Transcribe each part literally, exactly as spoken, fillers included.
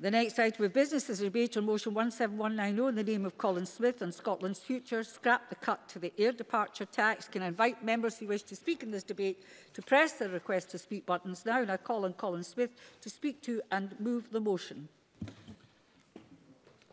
The next item of business is a debate on motion one seven one nine zero in the name of Colin Smyth on Scotland's future, scrap the cut to the air departure tax. Can I invite members who wish to speak in this debate to press their request to speak buttons now? And I call on Colin Smyth to speak to and move the motion.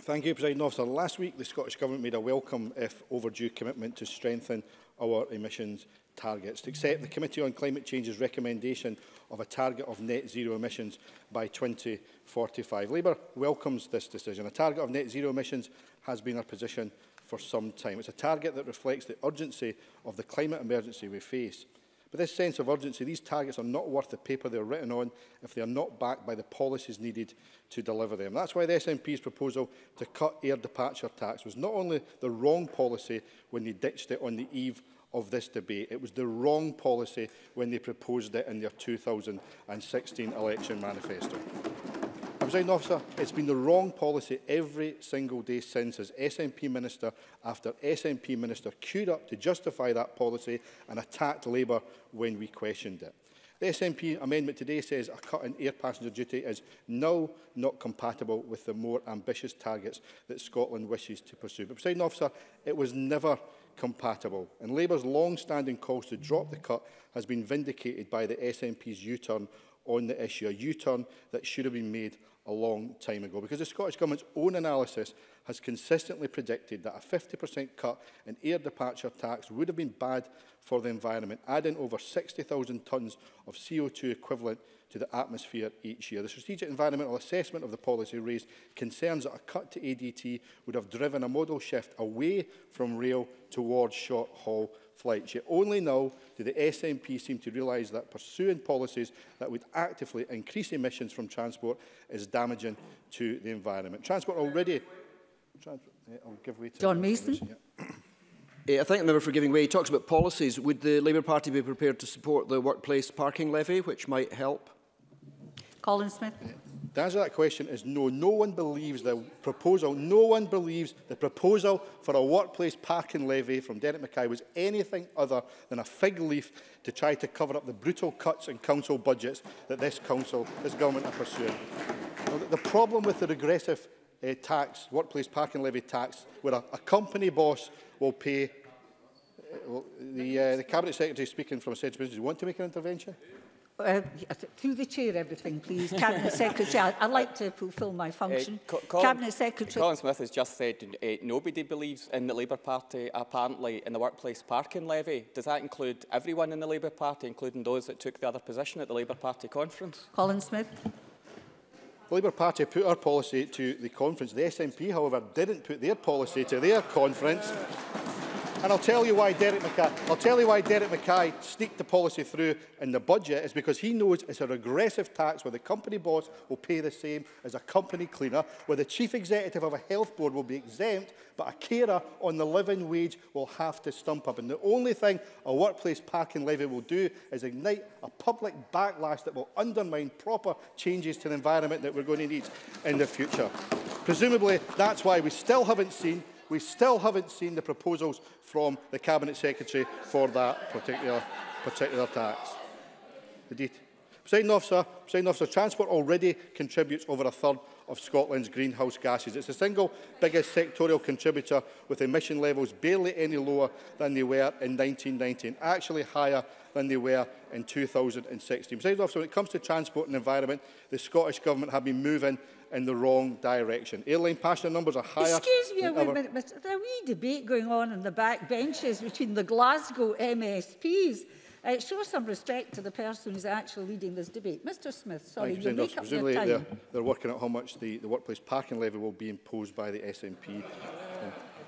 Thank you, President Officer. Last week, the Scottish Government made a welcome, if overdue, commitment to strengthen our emissions targets. To accept the Committee on Climate Change's recommendation of a target of net zero emissions by twenty forty-five. Labour welcomes this decision. A target of net zero emissions has been our position for some time. It's a target that reflects the urgency of the climate emergency we face. But this sense of urgency, these targets are not worth the paper they are written on if they are not backed by the policies needed to deliver them. That's why the S N P's proposal to cut air departure tax was not only the wrong policy when they ditched it on the eve of this debate. It was the wrong policy when they proposed it in their two thousand sixteen election manifesto. Presiding Officer, it's been the wrong policy every single day since, as S N P Minister after S N P Minister queued up to justify that policy and attacked Labour when we questioned it. The S N P amendment today says a cut in air passenger duty is now not compatible with the more ambitious targets that Scotland wishes to pursue. But, Presiding Officer, it was never compatible, and Labour's long-standing calls to drop the cut has been vindicated by the S N P's U-turn on the issue, a U-turn that should have been made a long time ago, because the Scottish Government's own analysis has consistently predicted that a fifty percent cut in air departure tax would have been bad for the environment, adding over sixty thousand tonnes of C O two equivalent to the atmosphere each year. The strategic environmental assessment of the policy raised concerns that a cut to A D T would have driven a modal shift away from rail towards short-haul flights. Yet only now do the S N P seem to realise that pursuing policies that would actively increase emissions from transport is damaging to the environment. Transport already... Transport, yeah, I'll give way to John Mason. I thank the member for giving way. He talks about policies. Would the Labour Party be prepared to support the workplace parking levy, which might help? Colin Smyth. The answer to that question is no. No one believes the proposal. No one believes the proposal for a workplace parking levy from Derek Mackay was anything other than a fig leaf to try to cover up the brutal cuts in council budgets that this council, this government, are pursuing. Now, the problem with the regressive uh, tax, workplace parking levy tax, where a, a company boss will pay. Uh, well, the, uh, the Cabinet Secretary speaking from a sense of business. Do you want to make an intervention? Uh, through the chair, everything, please. Cabinet Secretary, I'd like to fulfil my function. Uh, Colin, Cabinet Secretary. Colin Smyth has just said uh, nobody believes in the Labour Party, apparently, in the workplace parking levy. Does that include everyone in the Labour Party, including those that took the other position at the Labour Party conference? Colin Smyth. The Labour Party put our policy to the conference. The S N P, however, didn't put their policy to their conference. And I'll tell you why Derek Mackay, I'll tell you why Derek Mackay sneaked the policy through in the budget. It's because he knows it's a regressive tax where the company boss will pay the same as a company cleaner, where the chief executive of a health board will be exempt, but a carer on the living wage will have to stump up. And the only thing a workplace parking levy will do is ignite a public backlash that will undermine proper changes to the environment that we're going to need in the future. Presumably, that's why we still haven't seen We still haven't seen the proposals from the Cabinet Secretary for that particular, particular tax. Indeed. Presiding Officer, Presiding Officer, transport already contributes over a third of Scotland's greenhouse gases. It's the single biggest sectorial contributor, with emission levels barely any lower than they were in nineteen ninety, and actually higher than they were in two thousand sixteen. Presiding Officer, when it comes to transport and environment, the Scottish Government have been moving in the wrong direction. Airline passenger numbers are higher. Excuse me a wee minute, Mister There's a wee debate going on in the back benches between the Glasgow M S Ps. Uh, show some respect to the person who's actually leading this debate. Mister Smyth, sorry, you make up your time. They're, they're working out how much the, the workplace parking levy will be imposed by the S N P.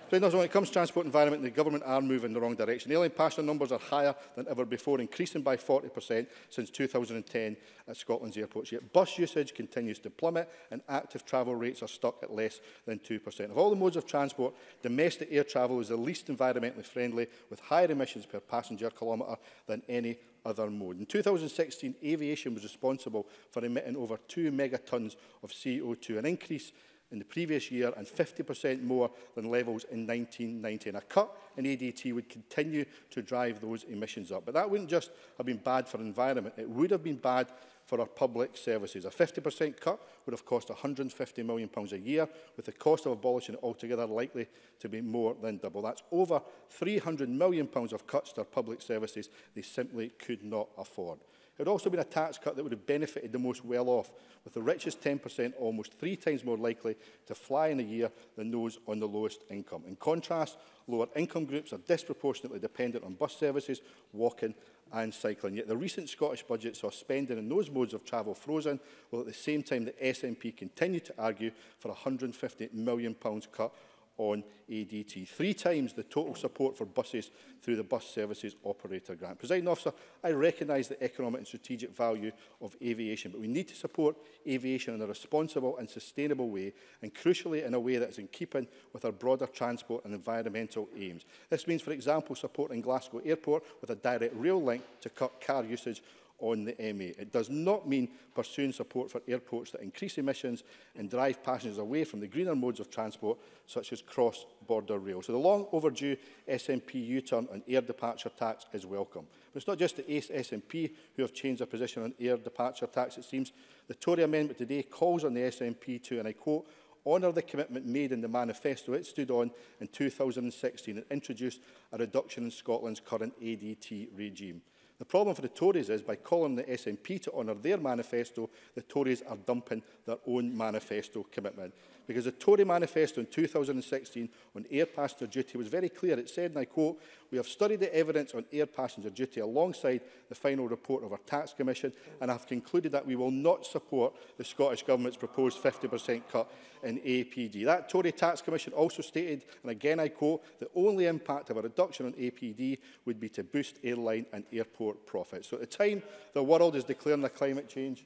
When it comes to transport environment, the government are moving in the wrong direction. Airline passenger numbers are higher than ever before, increasing by forty percent since two thousand ten at Scotland's airports. Yet bus usage continues to plummet, and active travel rates are stuck at less than two percent. Of all the modes of transport, domestic air travel is the least environmentally friendly, with higher emissions per passenger kilometre than any other mode. In two thousand sixteen, aviation was responsible for emitting over two megatons of C O two, an increase in the previous year and fifty percent more than levels in nineteen ninety. And a cut in A D T would continue to drive those emissions up. But that wouldn't just have been bad for the environment, it would have been bad for our public services. A fifty percent cut would have cost one hundred and fifty million pounds a year, with the cost of abolishing it altogether likely to be more than double. That's over three hundred million pounds of cuts to our public services they simply could not afford. It would also have been a tax cut that would have benefited the most well-off, with the richest ten percent almost three times more likely to fly in a year than those on the lowest income. In contrast, lower income groups are disproportionately dependent on bus services, walking and cycling. Yet the recent Scottish budget saw spending in those modes of travel frozen, while at the same time the S N P continued to argue for a one hundred and fifty million pounds cut on A D T, three times the total support for buses through the Bus Services Operator Grant. Presiding Officer, I recognise the economic and strategic value of aviation, but we need to support aviation in a responsible and sustainable way, and crucially in a way that is in keeping with our broader transport and environmental aims. This means, for example, supporting Glasgow Airport with a direct rail link to cut car usage on the M A. It does not mean pursuing support for airports that increase emissions and drive passengers away from the greener modes of transport, such as cross-border rail. So the long overdue S N P U-turn on air departure tax is welcome. But it's not just the S N P who have changed their position on air departure tax, it seems. The Tory amendment today calls on the S N P to, and I quote, honour the commitment made in the manifesto it stood on in two thousand and sixteen and introduce a reduction in Scotland's current A D T regime. The problem for the Tories is, by calling the S N P to honour their manifesto, the Tories are dumping their own manifesto commitment. Because the Tory manifesto in two thousand and sixteen on air passenger duty was very clear. It said, and I quote, we have studied the evidence on air passenger duty alongside the final report of our tax commission and have concluded that we will not support the Scottish Government's proposed fifty percent cut in A P D. That Tory tax commission also stated, and again I quote, the only impact of a reduction on A P D would be to boost airline and airport profits. So at the time the world is declaring a climate change,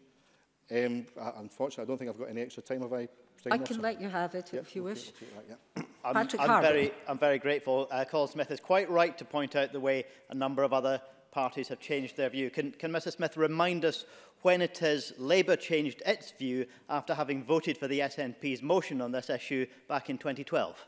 um, I, unfortunately I don't think I've got any extra time. Have I? I can let you have it, yep, if you okay, wish. That, yeah. I'm, Patrick I'm, very, I'm very grateful. Uh, Colin Smyth is quite right to point out the way a number of other parties have changed their view. Can, can Mr Smyth remind us when it is Labour changed its view after having voted for the S N P's motion on this issue back in twenty twelve?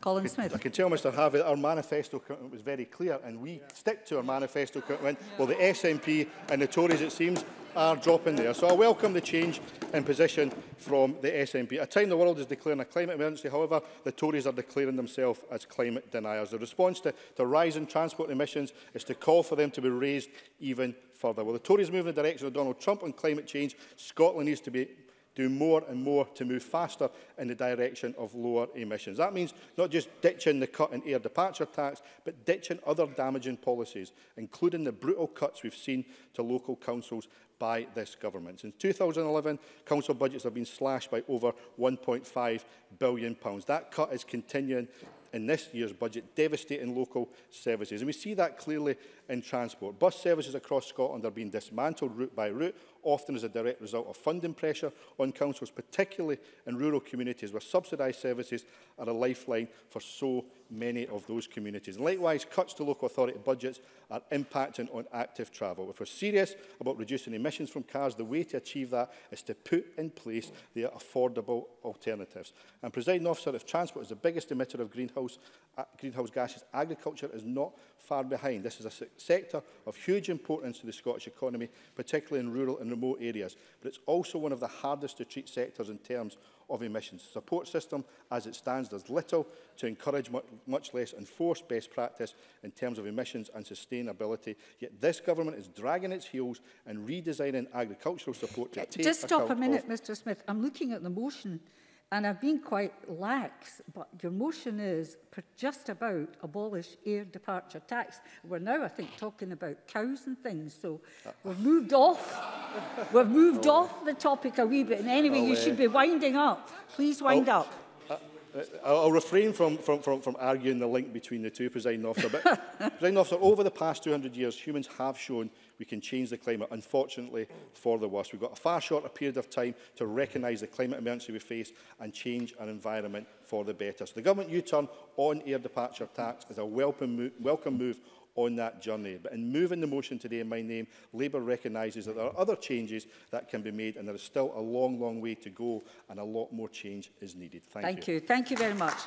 Colin Smyth. I can tell Mr Harvie that our manifesto commitment was very clear, and we yeah. stick to our manifesto commitment. Yeah. Well, the S N P and the Tories, it seems, are dropping there. So I welcome the change in position from the S N P. At a time the world is declaring a climate emergency, however, the Tories are declaring themselves as climate deniers. The response to the rise in transport emissions is to call for them to be raised even further. Well, the Tories move in the direction of Donald Trump on climate change. Scotland needs to be do more and more to move faster in the direction of lower emissions. That means not just ditching the cut in air departure tax, but ditching other damaging policies, including the brutal cuts we've seen to local councils by this government. Since two thousand and eleven, council budgets have been slashed by over one point five billion pounds. That cut is continuing in this year's budget, devastating local services. And we see that clearly in transport. Bus services across Scotland are being dismantled route by route, often as a direct result of funding pressure on councils, particularly in rural communities where subsidised services are a lifeline for so many of those communities. And likewise, cuts to local authority budgets are impacting on active travel. If we're serious about reducing emissions from cars, the way to achieve that is to put in place their affordable alternatives. And, Presiding Officer, if transport is the biggest emitter of greenhouse, uh, greenhouse gases, agriculture is not far behind. This is a sector of huge importance to the Scottish economy, particularly in rural and remote areas, but it's also one of the hardest to treat sectors in terms of emissions. The support system, as it stands, does little to encourage much, much less enforce best practice in terms of emissions and sustainability. Yet this government is dragging its heels and redesigning agricultural support to take Just stop a minute, Mr Smyth. I'm looking at the motion, and I've been quite lax, but your motion is just about abolish air departure tax. We're now, I think, talking about cows and things, so we've moved off. We've moved oh. off the topic a wee bit, and anyway, oh, you uh, should be winding up. Please wind oh. up. I'll refrain from, from, from, from arguing the link between the two, Presiding Officer. But Presiding Officer, over the past two hundred years, humans have shown we can change the climate, unfortunately, for the worse. We've got a far shorter period of time to recognise the climate emergency we face and change our environment for the better. So the government U-turn on air departure tax is a welcome move, welcome move on that journey. But in moving the motion today in my name, Labour recognises that there are other changes that can be made, and there is still a long, long way to go, and a lot more change is needed. Thank, Thank you. you. Thank you very much.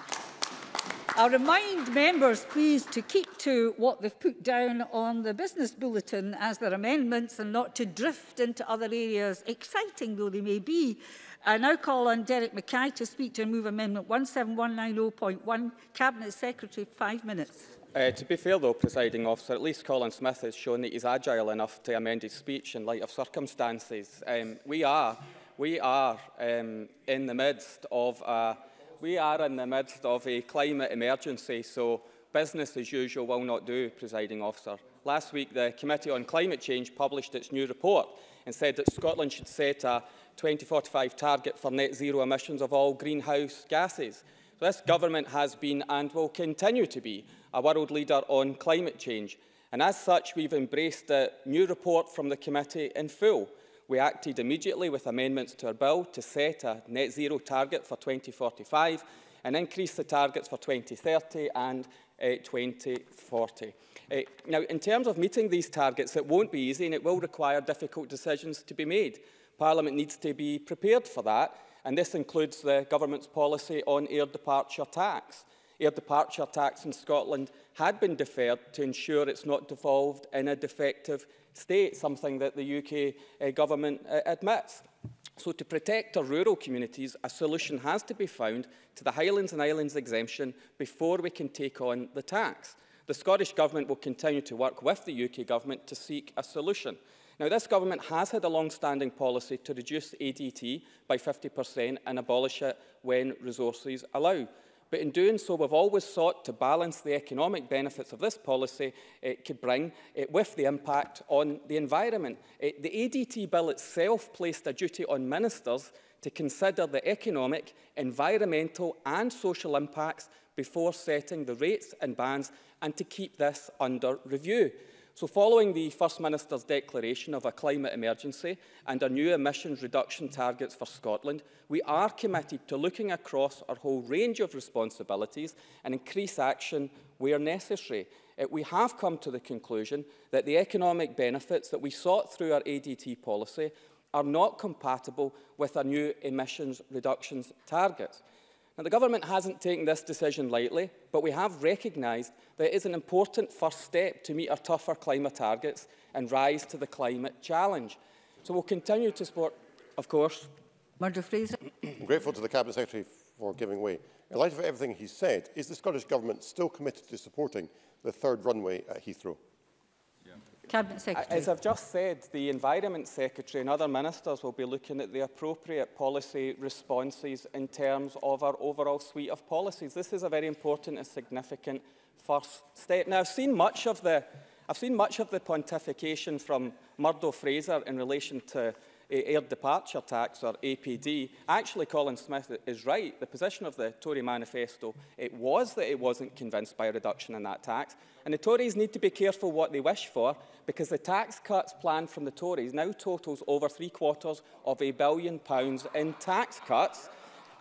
I remind members, please, to keep to what they've put down on the business bulletin as their amendments and not to drift into other areas, exciting though they may be. I now call on Derek Mackay to speak to and move Amendment one seven one nine zero point one. Cabinet Secretary, five minutes. Uh, to be fair, though, Presiding Officer, at least Colin Smyth has shown that he's agile enough to amend his speech in light of circumstances. Um, we are, we are um, in the midst of a, we are in the midst of a climate emergency, so business as usual will not do, Presiding Officer. Last week, the Committee on Climate Change published its new report and said that Scotland should set a twenty forty-five target for net zero emissions of all greenhouse gases. So this government has been and will continue to be a world leader on climate change. And as such, we've embraced the new report from the committee in full. We acted immediately with amendments to our bill to set a net zero target for twenty forty-five and increase the targets for twenty thirty and uh, twenty forty. Uh, now, in terms of meeting these targets, it won't be easy and it will require difficult decisions to be made. Parliament needs to be prepared for that, and this includes the government's policy on air departure tax. Air departure tax in Scotland had been deferred to ensure it's not devolved in a defective state, something that the U K uh, government uh, admits. So to protect our rural communities, a solution has to be found to the Highlands and Islands exemption before we can take on the tax. The Scottish Government will continue to work with the U K Government to seek a solution. Now, this government has had a long-standing policy to reduce A D T by fifty percent and abolish it when resources allow. But in doing so, we've always sought to balance the economic benefits of this policy it could bring it with the impact on the environment. It, the A D T bill itself placed a duty on ministers to consider the economic, environmental and social impacts before setting the rates and bans and to keep this under review. So following the First Minister's declaration of a climate emergency and our new emissions reduction targets for Scotland, we are committed to looking across our whole range of responsibilities and increase action where necessary. We have come to the conclusion that the economic benefits that we sought through our A D T policy are not compatible with our new emissions reductions targets. Now, the government hasn't taken this decision lightly, but we have recognised that it is an important first step to meet our tougher climate targets and rise to the climate challenge. So we'll continue to support, of course. Murdo Fraser. I'm grateful to the Cabinet Secretary for giving way. In light of everything he said, is the Scottish Government still committed to supporting the third runway at Heathrow? Cabinet Secretary. As I've just said, the Environment Secretary and other ministers will be looking at the appropriate policy responses in terms of our overall suite of policies. This is a very important and significant first step. Now, I've seen much of the, I've seen much of the pontification from Murdo Fraser in relation to air departure tax, or A P D. Actually, Colin Smyth is right. The position of the Tory manifesto, it was that it wasn't convinced by a reduction in that tax. And the Tories need to be careful what they wish for, because the tax cuts planned from the Tories now totals over three quarters of a billion pounds in tax cuts.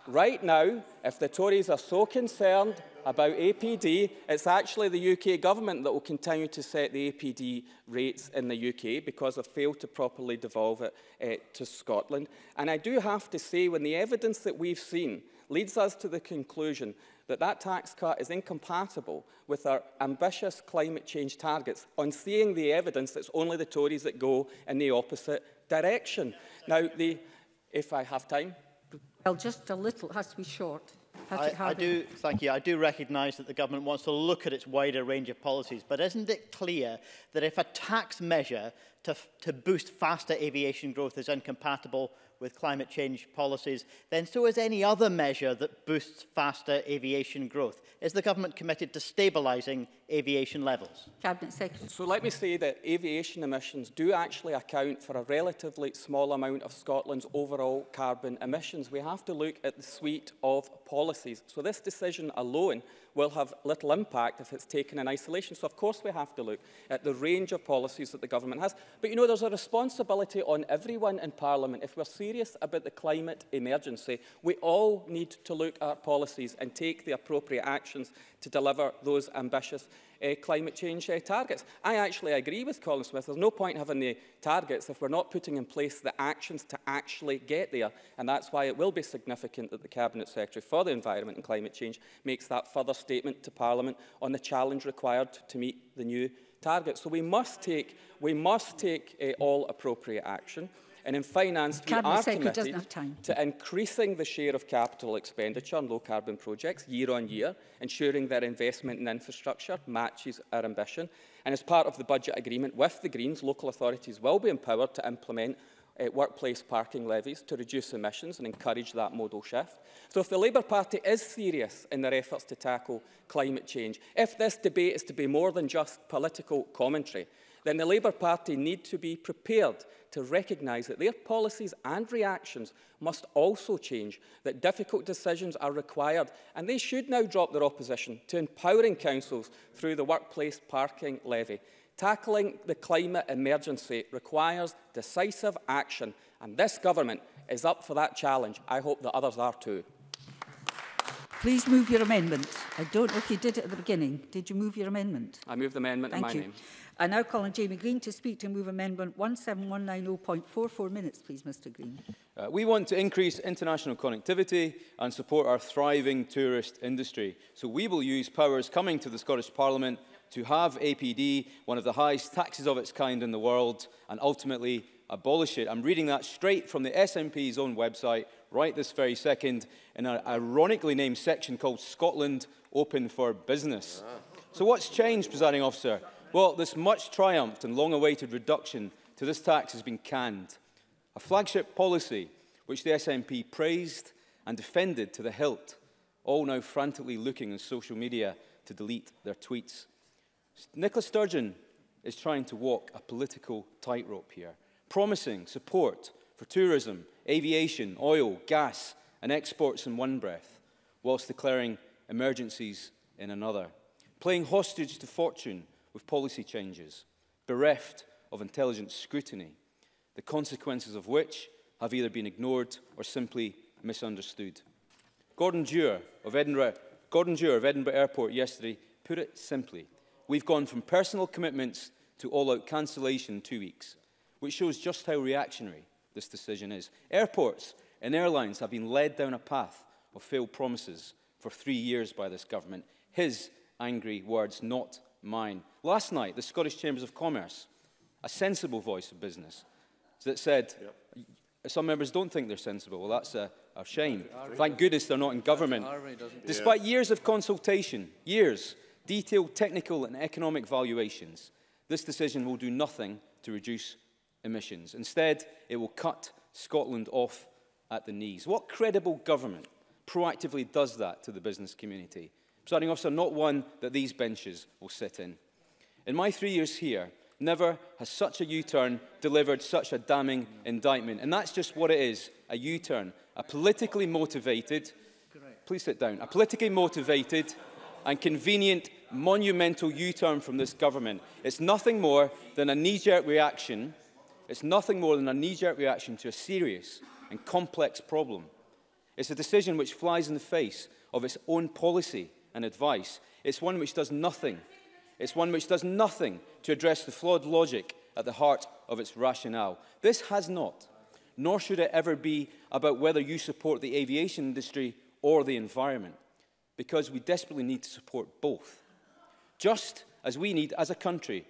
Right now, if the Tories are so concerned about A P D, it's actually the U K government that will continue to set the A P D rates in the U K because they've failed to properly devolve it uh, to Scotland. And I do have to say, when the evidence that we've seen leads us to the conclusion that that tax cut is incompatible with our ambitious climate change targets, on seeing the evidence, it's only the Tories that go in the opposite direction. Now, the, if I have time... Well, just a little. It has to be short. I, I do, thank you. I do recognise that the government wants to look at its wider range of policies, but isn't it clear that if a tax measure to, to boost faster aviation growth is incompatible with climate change policies, then so is any other measure that boosts faster aviation growth? Is the government committed to stabilising aviation levels? Cabinet Secretary. So let me say that aviation emissions do actually account for a relatively small amount of Scotland's overall carbon emissions. We have to look at the suite of policies. So this decision alone will have little impact if it's taken in isolation. So of course we have to look at the range of policies that the government has. But you know, there's a responsibility on everyone in Parliament. If we're serious about the climate emergency, we all need to look at policies and take the appropriate actions to deliver those ambitious uh, climate change uh, targets. I actually agree with Colin Smyth. There's no point having the targets if we're not putting in place the actions to actually get there. And that's why it will be significant that the Cabinet Secretary for the Environment and Climate Change makes that further statement to Parliament on the challenge required to meet the new targets. So we must take, we must take uh, all appropriate action. And in finance, we are committed to increasing the share of capital expenditure on low-carbon projects year on year, ensuring their investment in infrastructure matches our ambition. And as part of the budget agreement with the Greens, local authorities will be empowered to implement uh, workplace parking levies to reduce emissions and encourage that modal shift. So if the Labour Party is serious in their efforts to tackle climate change, if this debate is to be more than just political commentary, then the Labour Party need to be prepared to recognise that their policies and reactions must also change, that difficult decisions are required, and they should now drop their opposition to empowering councils through the workplace parking levy. Tackling the climate emergency requires decisive action, and this government is up for that challenge. I hope that others are too. Please move your amendment. I don't know if you did it at the beginning. Did you move your amendment? I moved the amendment Thank in my you. name. I now call on Jamie Green to speak to move amendment one seven one nine zero point four four minutes, please, Mr Green. Uh, we want to increase international connectivity and support our thriving tourist industry. So we will use powers coming to the Scottish Parliament to have A P D, one of the highest taxes of its kind in the world, and ultimately abolish it. I'm reading that straight from the S N P's own website right this very second in an ironically named section called Scotland Open for Business. Yeah. So what's changed, presiding officer? Well, this much-triumphed and long-awaited reduction to this tax has been canned. A flagship policy which the S N P praised and defended to the hilt, all now frantically looking on social media to delete their tweets. Nicola Sturgeon is trying to walk a political tightrope here, promising support for tourism, aviation, oil, gas and exports in one breath, whilst declaring emergencies in another, playing hostage to fortune with policy changes, bereft of intelligent scrutiny, the consequences of which have either been ignored or simply misunderstood. Gordon Dewar of Edinburgh, Gordon Dewar of Edinburgh Airport yesterday put it simply, we've gone from personal commitments to all-out cancellation in two weeks, which shows just how reactionary this decision is. Airports and airlines have been led down a path of failed promises for three years by this government. His angry words, not mine. Last night, the Scottish Chambers of Commerce, a sensible voice of business, that said, yep. some members don't think they're sensible. Well, that's a, a shame. Thank goodness they're not in government. Despite years of consultation, years, detailed technical and economic valuations, this decision will do nothing to reduce emissions. Instead, it will cut Scotland off at the knees. What credible government proactively does that to the business community? Presiding officer, not one that these benches will sit in. In my three years here, never has such a U-turn delivered such a damning indictment. And that's just what it is, a U-turn. A politically motivated, please sit down, a politically motivated and convenient, monumental U-turn from this government. It's nothing more than a knee-jerk reaction. It's nothing more than a knee-jerk reaction to a serious and complex problem. It's a decision which flies in the face of its own policy and advice. It's one which does nothing. It's one which does nothing to address the flawed logic at the heart of its rationale. This has not, nor should it ever be, about whether you support the aviation industry or the environment, because we desperately need to support both. Just as we need, as a country,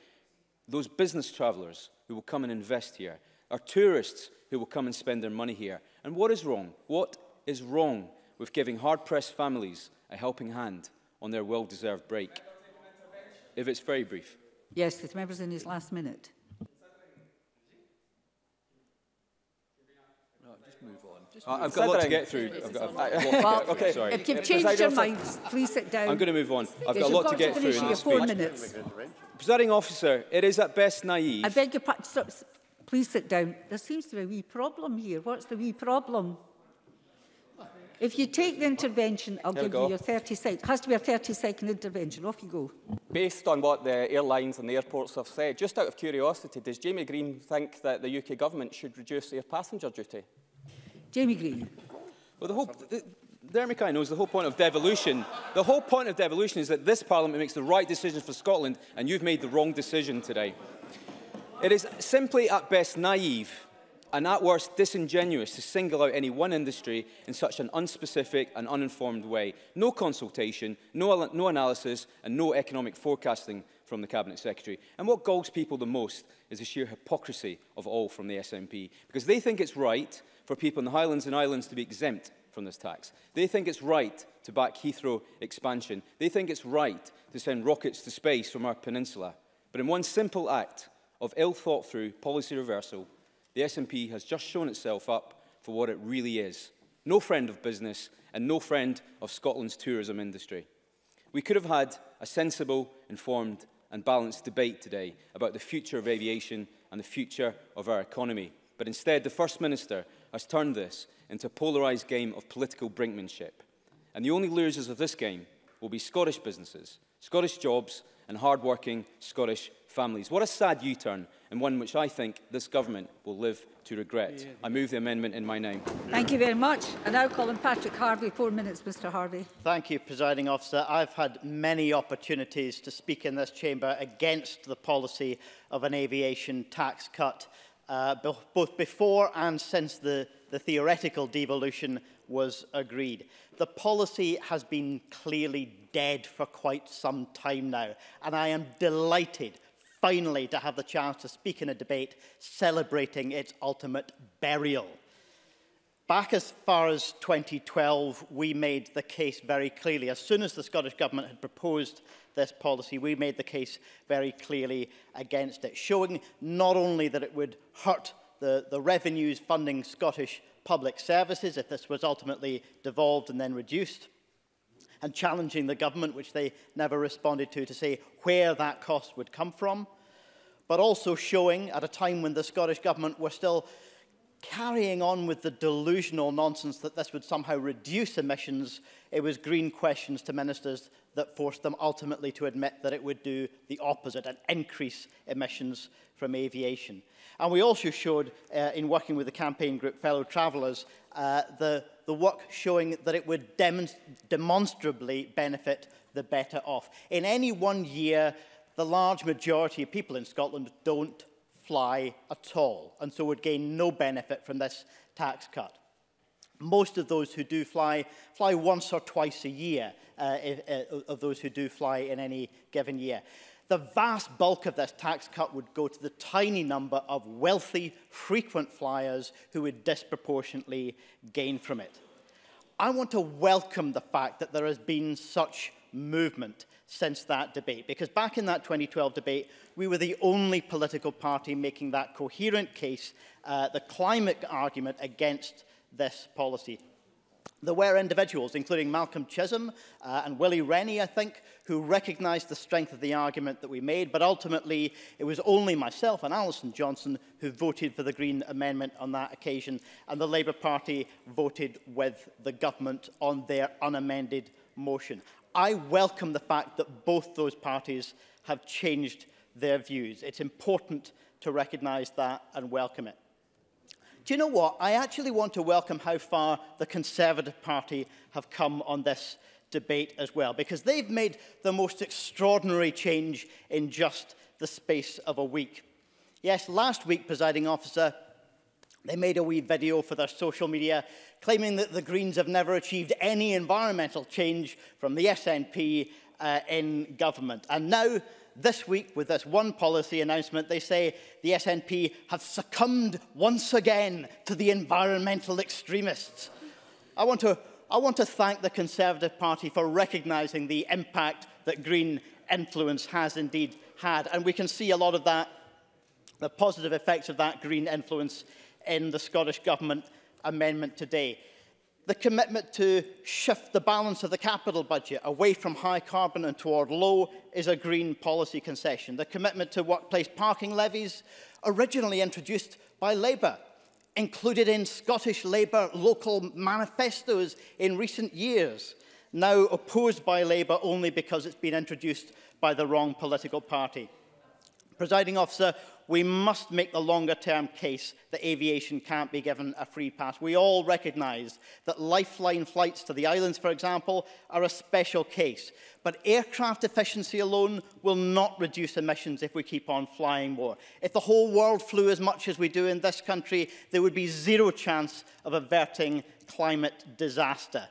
those business travellers who will come and invest here, our tourists who will come and spend their money here. And what is wrong? What is wrong with giving hard-pressed families a helping hand on their well-deserved break? If it's very brief. Yes, the member's in his last minute. No, just move on. Just move uh, I've got a lot to get through. I've got, I've well, to get through. Sorry. If you've changed your minds, please sit down. I'm going to move on. I've got a lot got to get to through in this speech. Presiding officer, it is at best naive. I beg your pardon. So, please sit down. There seems to be a wee problem here. What's the wee problem? If you take the intervention, I'll there give you your thirty seconds. It has to be a thirty second intervention. Off you go. Based on what the airlines and the airports have said, just out of curiosity, does Jamie Green think that the U K government should reduce air passenger duty? Jamie Green. Well, the whole, the, Derek Mackay knows the whole point of devolution. The whole point of devolution is that this Parliament makes the right decisions for Scotland, and you've made the wrong decision today. It is simply, at best, naive and at worst disingenuous to single out any one industry in such an unspecific and uninformed way. No consultation, no, no analysis and no economic forecasting from the Cabinet Secretary. And what galls people the most is the sheer hypocrisy of all from the S N P, because they think it's right for people in the Highlands and Islands to be exempt from this tax. They think it's right to back Heathrow expansion. They think it's right to send rockets to space from our peninsula. But in one simple act of ill-thought-through policy reversal, the S N P has just shown itself up for what it really is. No friend of business and no friend of Scotland's tourism industry. We could have had a sensible, informed and balanced debate today about the future of aviation and the future of our economy. But instead, the First Minister has turned this into a polarised game of political brinkmanship. And the only losers of this game will be Scottish businesses, Scottish jobs and hard-working Scottish families. What a sad U-turn, and one which I think this government will live to regret. I move the amendment in my name. Thank you very much. I now call on Patrick Harvie. Four minutes, Mr Harvie. Thank you, Presiding Officer. I've had many opportunities to speak in this chamber against the policy of an aviation tax cut, uh, both before and since the, the theoretical devolution was agreed. The policy has been clearly dead for quite some time now, and I am delighted finally to have the chance to speak in a debate celebrating its ultimate burial. Back as far as twenty twelve, we made the case very clearly. As soon as the Scottish Government had proposed this policy, we made the case very clearly against it, showing not only that it would hurt the, the revenues funding Scottish public services if this was ultimately devolved and then reduced, and challenging the government, which they never responded to, to say where that cost would come from, but also showing, at a time when the Scottish Government were still carrying on with the delusional nonsense that this would somehow reduce emissions, it was green questions to ministers that forced them ultimately to admit that it would do the opposite and increase emissions from aviation. And we also showed, uh, in working with the campaign group Fellow Travellers, uh, the, the work showing that it would demonst- demonstrably benefit the better off. In any one year, the large majority of people in Scotland don't fly at all, and so would gain no benefit from this tax cut. Most of those who do fly, fly once or twice a year, uh, if, uh, of those who do fly in any given year. The vast bulk of this tax cut would go to the tiny number of wealthy, frequent flyers who would disproportionately gain from it. I want to welcome the fact that there has been such movement since that debate, because back in that twenty twelve debate, we were the only political party making that coherent case, uh, the climate argument against this policy. There were individuals, including Malcolm Chisholm uh, and Willie Rennie, I think, who recognised the strength of the argument that we made, but ultimately it was only myself and Alison Johnson who voted for the Green Amendment on that occasion, and the Labour Party voted with the government on their unamended motion. I welcome the fact that both those parties have changed their views. It's important to recognise that and welcome it. Do you know what? I actually want to welcome how far the Conservative Party have come on this debate as well, because they've made the most extraordinary change in just the space of a week. Yes, last week, Presiding Officer, they made a wee video for their social media claiming that the Greens have never achieved any environmental change from the S N P uh, in government. And now, this week, with this one policy announcement, they say the S N P have succumbed once again to the environmental extremists. I want to, I want to thank the Conservative Party for recognising the impact that green influence has indeed had. And we can see a lot of that, the positive effects of that green influence in the Scottish Government amendment today. The commitment to shift the balance of the capital budget away from high carbon and toward low is a green policy concession. The commitment to workplace parking levies, originally introduced by Labour, included in Scottish Labour local manifestos in recent years, now opposed by Labour only because it's been introduced by the wrong political party. Presiding Officer, we must make the longer-term case that aviation can't be given a free pass. We all recognise that lifeline flights to the islands, for example, are a special case. But aircraft efficiency alone will not reduce emissions if we keep on flying more. If the whole world flew as much as we do in this country, there would be zero chance of averting climate disaster.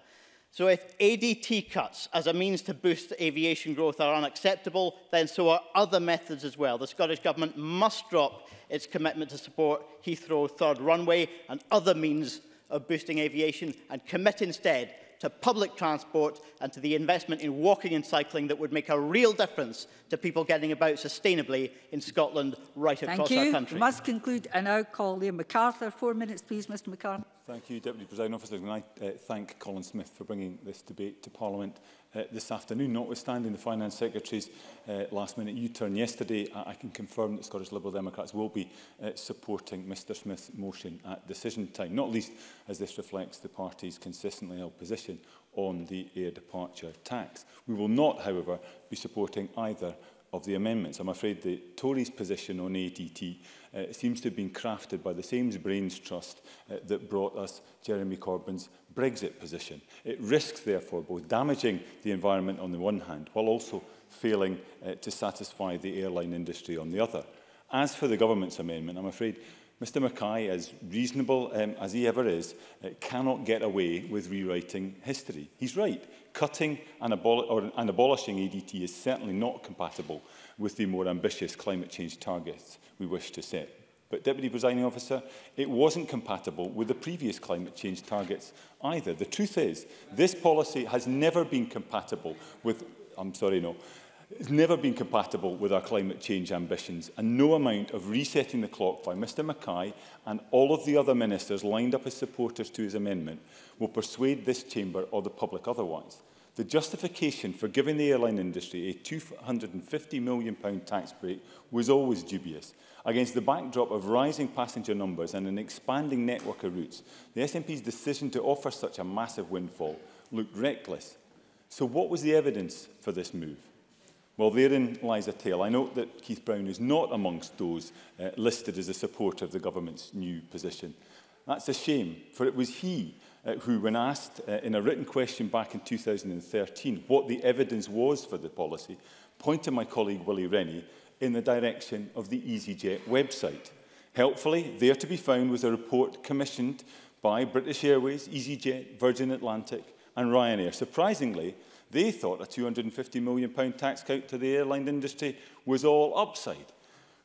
So if A D T cuts as a means to boost aviation growth are unacceptable, then so are other methods as well. The Scottish Government must drop its commitment to support Heathrow third runway and other means of boosting aviation and commit instead to public transport and to the investment in walking and cycling that would make a real difference to people getting about sustainably in Scotland right Thank across you. our country. We must conclude. I now call Liam MacArthur. Four minutes, please, Mr MacArthur. Thank you, Deputy Presiding Officer. And I uh, thank Colin Smyth for bringing this debate to Parliament uh, this afternoon. Notwithstanding the Finance Secretary's uh, last-minute U-turn yesterday, I, I can confirm that Scottish Liberal Democrats will be uh, supporting Mr Smyth's motion at decision time, not least as this reflects the party's consistently held position on the air departure tax. We will not, however, be supporting either of the amendments. I'm afraid the Tories' position on A D T uh, seems to have been crafted by the same brains trust uh, that brought us Jeremy Corbyn's Brexit position. It risks, therefore, both damaging the environment on the one hand, while also failing uh, to satisfy the airline industry on the other. As for the government's amendment, I'm afraid Mr Mackay, as reasonable um, as he ever is, uh, cannot get away with rewriting history. He's right. Cutting and, aboli or, and abolishing A D T is certainly not compatible with the more ambitious climate change targets we wish to set. But, Deputy Presiding Officer, it wasn't compatible with the previous climate change targets either. The truth is, this policy has never been compatible with... I'm sorry, no. It's never been compatible with our climate change ambitions, and no amount of resetting the clock by Mr Mackay and all of the other ministers lined up as supporters to his amendment will persuade this chamber or the public otherwise. The justification for giving the airline industry a two hundred and fifty million pounds tax break was always dubious. Against the backdrop of rising passenger numbers and an expanding network of routes, the S N P's decision to offer such a massive windfall looked reckless. So what was the evidence for this move? Well, therein lies a tale. I note that Keith Brown is not amongst those uh, listed as a supporter of the government's new position. That's a shame, for it was he uh, who, when asked uh, in a written question back in two thousand and thirteen what the evidence was for the policy, pointed my colleague Willie Rennie in the direction of the EasyJet website. Helpfully, there to be found was a report commissioned by British Airways, EasyJet, Virgin Atlantic and Ryanair. Surprisingly, they thought a two hundred and fifty million pounds tax cut to the airline industry was all upside.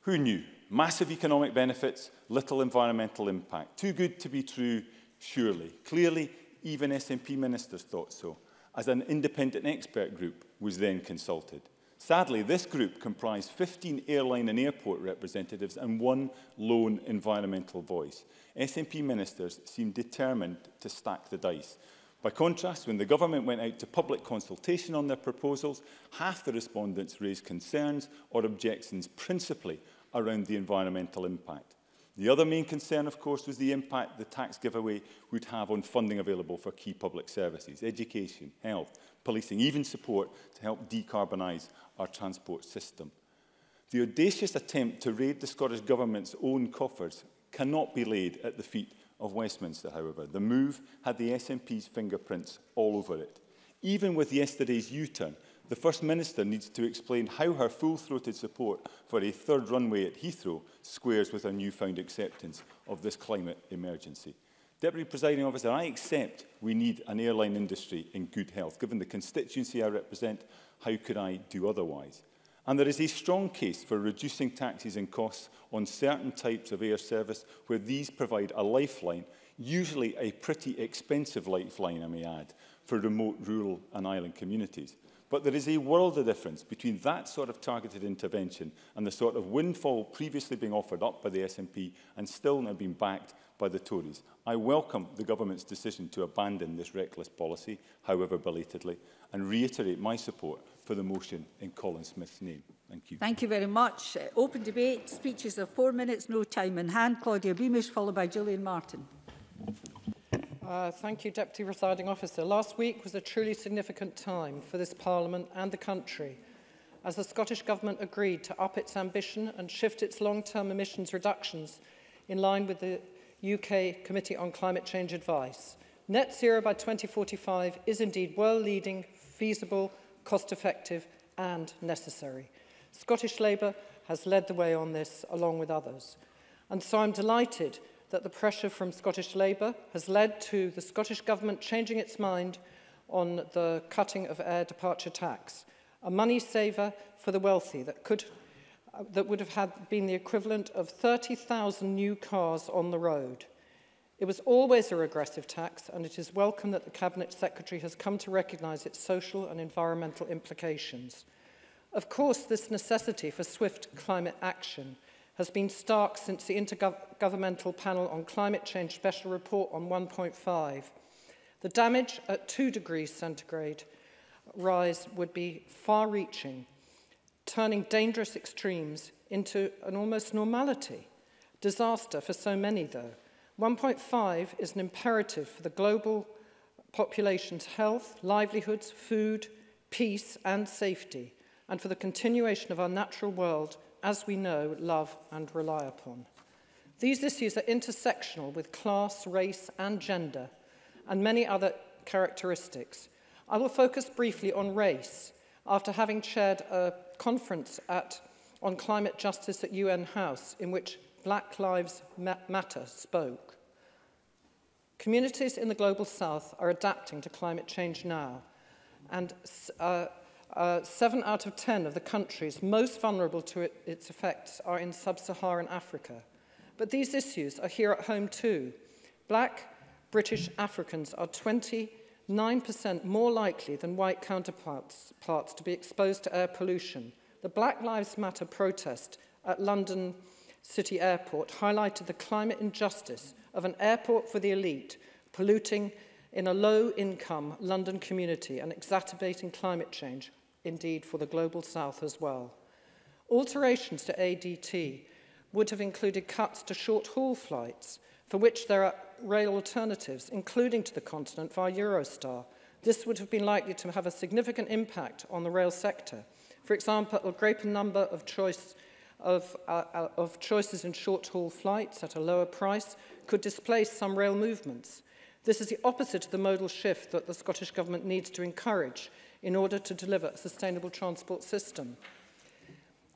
Who knew? Massive economic benefits, little environmental impact. Too good to be true, surely. Clearly, even S N P ministers thought so, as an independent expert group was then consulted. Sadly, this group comprised fifteen airline and airport representatives and one lone environmental voice. S N P ministers seemed determined to stack the dice. By contrast, when the government went out to public consultation on their proposals, half the respondents raised concerns or objections principally around the environmental impact. The other main concern, of course, was the impact the tax giveaway would have on funding available for key public services, education, health, policing, even support to help decarbonise our transport system. The audacious attempt to raid the Scottish Government's own coffers cannot be laid at the feet of Westminster, however. The move had the S N P's fingerprints all over it. Even with yesterday's U-turn, the First Minister needs to explain how her full-throated support for a third runway at Heathrow squares with her newfound acceptance of this climate emergency. Deputy Presiding Officer, I accept we need an airline industry in good health. Given the constituency I represent, how could I do otherwise? And there is a strong case for reducing taxes and costs on certain types of air service where these provide a lifeline, usually a pretty expensive lifeline, I may add, for remote, rural and island communities. But there is a world of difference between that sort of targeted intervention and the sort of windfall previously being offered up by the S N P and still not being backed by the Tories. I welcome the government's decision to abandon this reckless policy, however belatedly, and reiterate my support for the motion in Colin Smyth's name. Thank you. Thank you very much. Uh, open debate. Speeches of four minutes, no time in hand. Claudia Beamish, followed by Gillian Martin. Uh, thank you, Deputy Presiding Officer. Last week was a truly significant time for this Parliament and the country. as the Scottish Government agreed to up its ambition and shift its long-term emissions reductions in line with the U K Committee on Climate Change advice. Net zero by twenty forty-five is indeed world-leading, feasible, cost-effective and necessary. Scottish Labour has led the way on this along with others. And so I'm delighted that the pressure from Scottish Labour has led to the Scottish Government changing its mind on the cutting of air departure tax, a money saver for the wealthy that, could, uh, that would have had been the equivalent of thirty thousand new cars on the road. It was always a regressive tax, and it is welcome that the Cabinet Secretary has come to recognise its social and environmental implications. Of course, this necessity for swift climate action has been stark since the Intergovernmental Panel on Climate Change Special Report on one point five. The damage at two degrees centigrade rise would be far-reaching, turning dangerous extremes into an almost normality. Disaster for so many, though. one point five is an imperative for the global population's health, livelihoods, food, peace and safety, and for the continuation of our natural world as we know, love and rely upon. These issues are intersectional with class, race and gender, and many other characteristics. I will focus briefly on race, after having chaired a conference at, on climate justice at U N House, in which Black Lives Matter spoke. Communities in the Global South are adapting to climate change now, and uh, Uh, seven out of ten of the countries most vulnerable to it, its effects are in sub-Saharan Africa. But these issues are here at home too. Black British Africans are twenty-nine percent more likely than white counterparts parts to be exposed to air pollution. The Black Lives Matter protest at London City Airport highlighted the climate injustice of an airport for the elite, polluting in a low-income London community and exacerbating climate change, indeed for the Global South as well. Alterations to A D T would have included cuts to short-haul flights, for which there are rail alternatives, including to the continent via Eurostar. This would have been likely to have a significant impact on the rail sector. For example, a greater number of, choice of, uh, of choices in short-haul flights at a lower price could displace some rail movements. This is the opposite of the modal shift that the Scottish Government needs to encourage in order to deliver a sustainable transport system.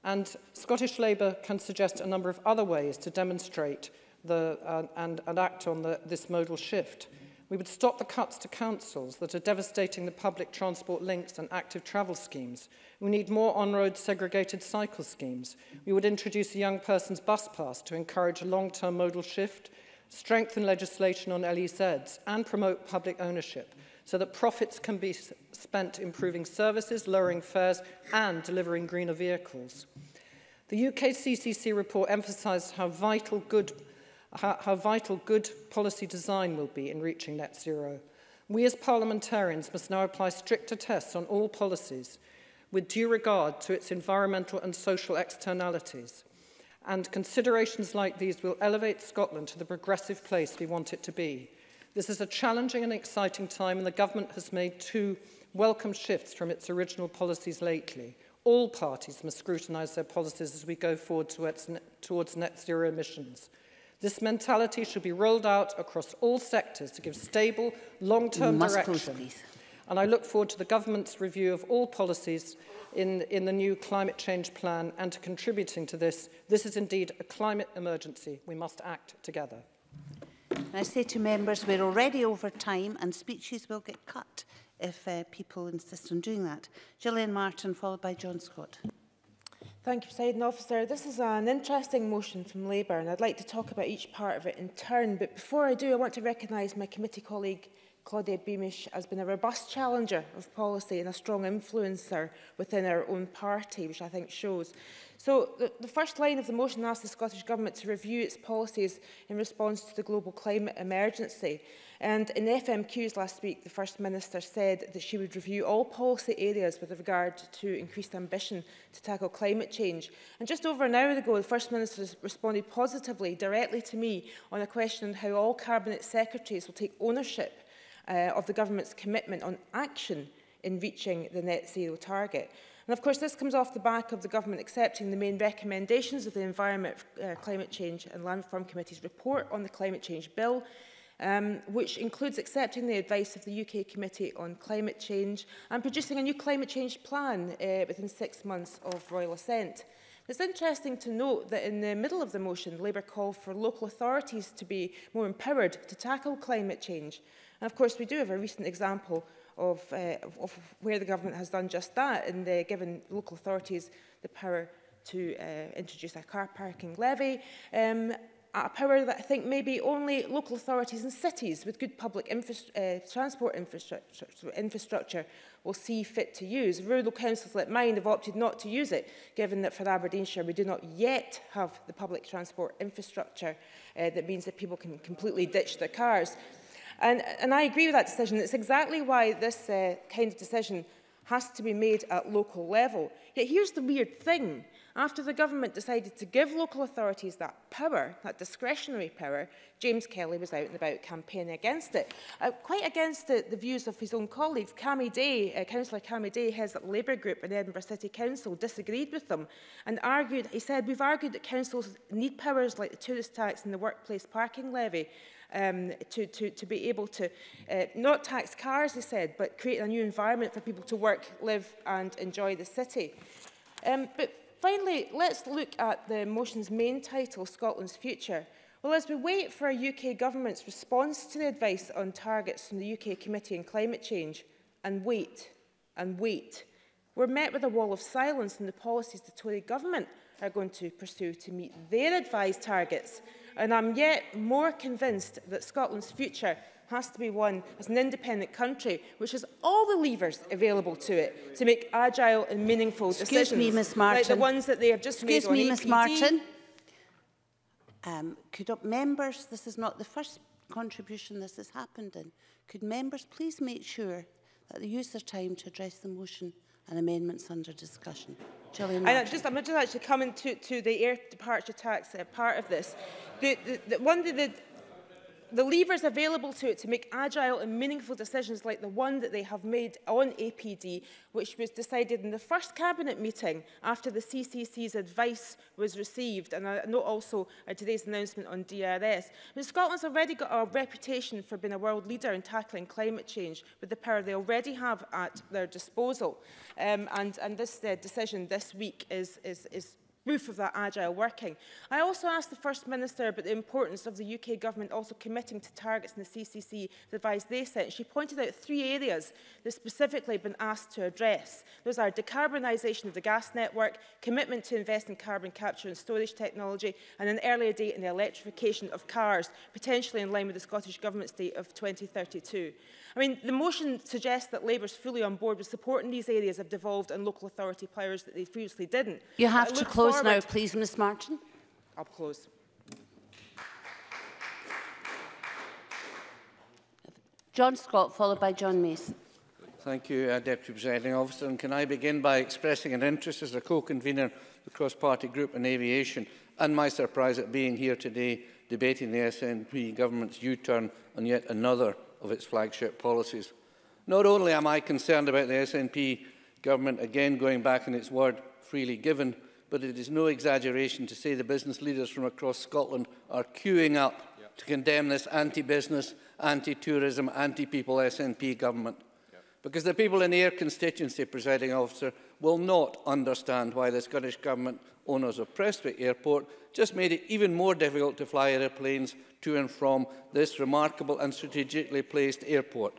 And Scottish Labour can suggest a number of other ways to demonstrate the, uh, and, and act on the, this modal shift. We would stop the cuts to councils that are devastating the public transport links and active travel schemes. We need more on-road segregated cycle schemes. We would introduce a young person's bus pass to encourage a long-term modal shift, strengthen legislation on L E Zs and promote public ownership so that profits can be spent improving services, lowering fares and delivering greener vehicles. The U K C C C report emphasised how vital good, how, how vital good policy design will be in reaching net zero. We as parliamentarians must now apply stricter tests on all policies with due regard to its environmental and social externalities. And considerations like these will elevate Scotland to the progressive place we want it to be. This is a challenging and exciting time, and the government has made two welcome shifts from its original policies lately. All parties must scrutinise their policies as we go forward towards net, towards net zero emissions. This mentality should be rolled out across all sectors to give stable, long-term direction. Must close, please. And I look forward to the government's review of all policies in, in the new climate change plan and to contributing to this. This is indeed a climate emergency. We must act together. I say to members, we're already over time and speeches will get cut if uh, people insist on doing that. Gillian Martin, followed by John Scott. Thank you, Presiding Officer. This is an interesting motion from Labour, and I'd like to talk about each part of it in turn. But before I do, I want to recognise my committee colleague, Claudia Beamish, has been a robust challenger of policy and a strong influencer within our own party, which I think shows. So the, the first line of the motion asks the Scottish Government to review its policies in response to the global climate emergency. And in F M Qs last week, the First Minister said that she would review all policy areas with regard to increased ambition to tackle climate change. And just over an hour ago, the First Minister responded positively directly to me on a question on how all Cabinet Secretaries will take ownership Uh, of the government's commitment on action in reaching the net zero target. And of course, this comes off the back of the government accepting the main recommendations of the Environment, uh, Climate Change and Land Reform Committee's report on the Climate Change Bill, um, which includes accepting the advice of the U K Committee on Climate Change and producing a new climate change plan uh, within six months of royal assent. It's interesting to note that in the middle of the motion, Labour called for local authorities to be more empowered to tackle climate change. And of course, we do have a recent example of, uh, of, of where the government has done just that, in the, giving local authorities the power to uh, introduce a car parking levy, um, a power that I think maybe only local authorities and cities with good public infra- uh, transport infrastructure, infrastructure will see fit to use. Rural councils like mine have opted not to use it, given that for Aberdeenshire we do not yet have the public transport infrastructure uh, that means that people can completely ditch their cars. And, and I agree with that decision. It's exactly why this uh, kind of decision has to be made at local level. Yet here's the weird thing. After the government decided to give local authorities that power, that discretionary power, James Kelly was out and about campaigning against it, uh, quite against the, the views of his own colleagues. Cammy Day, uh, Councillor Cammy Day, heads up Labour Group in Edinburgh City Council, disagreed with them and argued, he said, we've argued that councils need powers like the tourist tax and the workplace parking levy um, to, to, to be able to uh, not tax cars, he said, but create a new environment for people to work, live and enjoy the city. Um, but Finally, let's look at the motion's main title, Scotland's Future. Well, as we wait for a U K government's response to the advice on targets from the U K Committee on Climate Change, and wait, and wait, we're met with a wall of silence in the policies the Tory government are going to pursue to meet their advised targets. And I'm yet more convinced that Scotland's future has to be won as an independent country, which has all the levers available to it to make agile and meaningful Excuse decisions. Excuse me, Miz Martin. Like the ones that they have just Excuse made on me, A P D. Miz Martin. Um, could members, this is not the first contribution this has happened in, could members please make sure that they use their time to address the motion and amendments under discussion? And I'm just, I'm just actually coming to, to the air departure tax uh, part of this. The, the, the, one of the... The levers available to it to make agile and meaningful decisions like the one that they have made on A P D, which was decided in the first Cabinet meeting after the C C C's advice was received, and I note also uh, today's announcement on D R S. And Scotland's already got a reputation for being a world leader in tackling climate change with the power they already have at their disposal. Um, and, and this uh, decision this week is, is, is proof of that agile working. I also asked the First Minister about the importance of the U K government also committing to targets in the C C C, the advice they sent. She pointed out three areas that specifically have been asked to address. Those are decarbonisation of the gas network, commitment to invest in carbon capture and storage technology, and an earlier date in the electrification of cars, potentially in line with the Scottish Government's date of twenty thirty-two. I mean, the motion suggests that Labour's fully on board with supporting these areas of devolved and local authority powers that they previously didn't. You have to close now, please, Miz Martin. I'll close. John Scott, followed by John Mason. Thank you, uh, Deputy Presiding Officer. And can I begin by expressing an interest as a co-convener of the Cross-Party Group in Aviation and my surprise at being here today debating the S N P government's U-turn on yet another of its flagship policies. Not only am I concerned about the S N P government again going back on its word freely given, but it is no exaggeration to say the business leaders from across Scotland are queuing up yep. to condemn this anti-business, anti-tourism, anti-people S N P government. Yep. Because the people in the Ayr constituency, Presiding Officer, will not understand why the Scottish Government, owners of Prestwick Airport, just made it even more difficult to fly airplanes to and from this remarkable and strategically placed airport.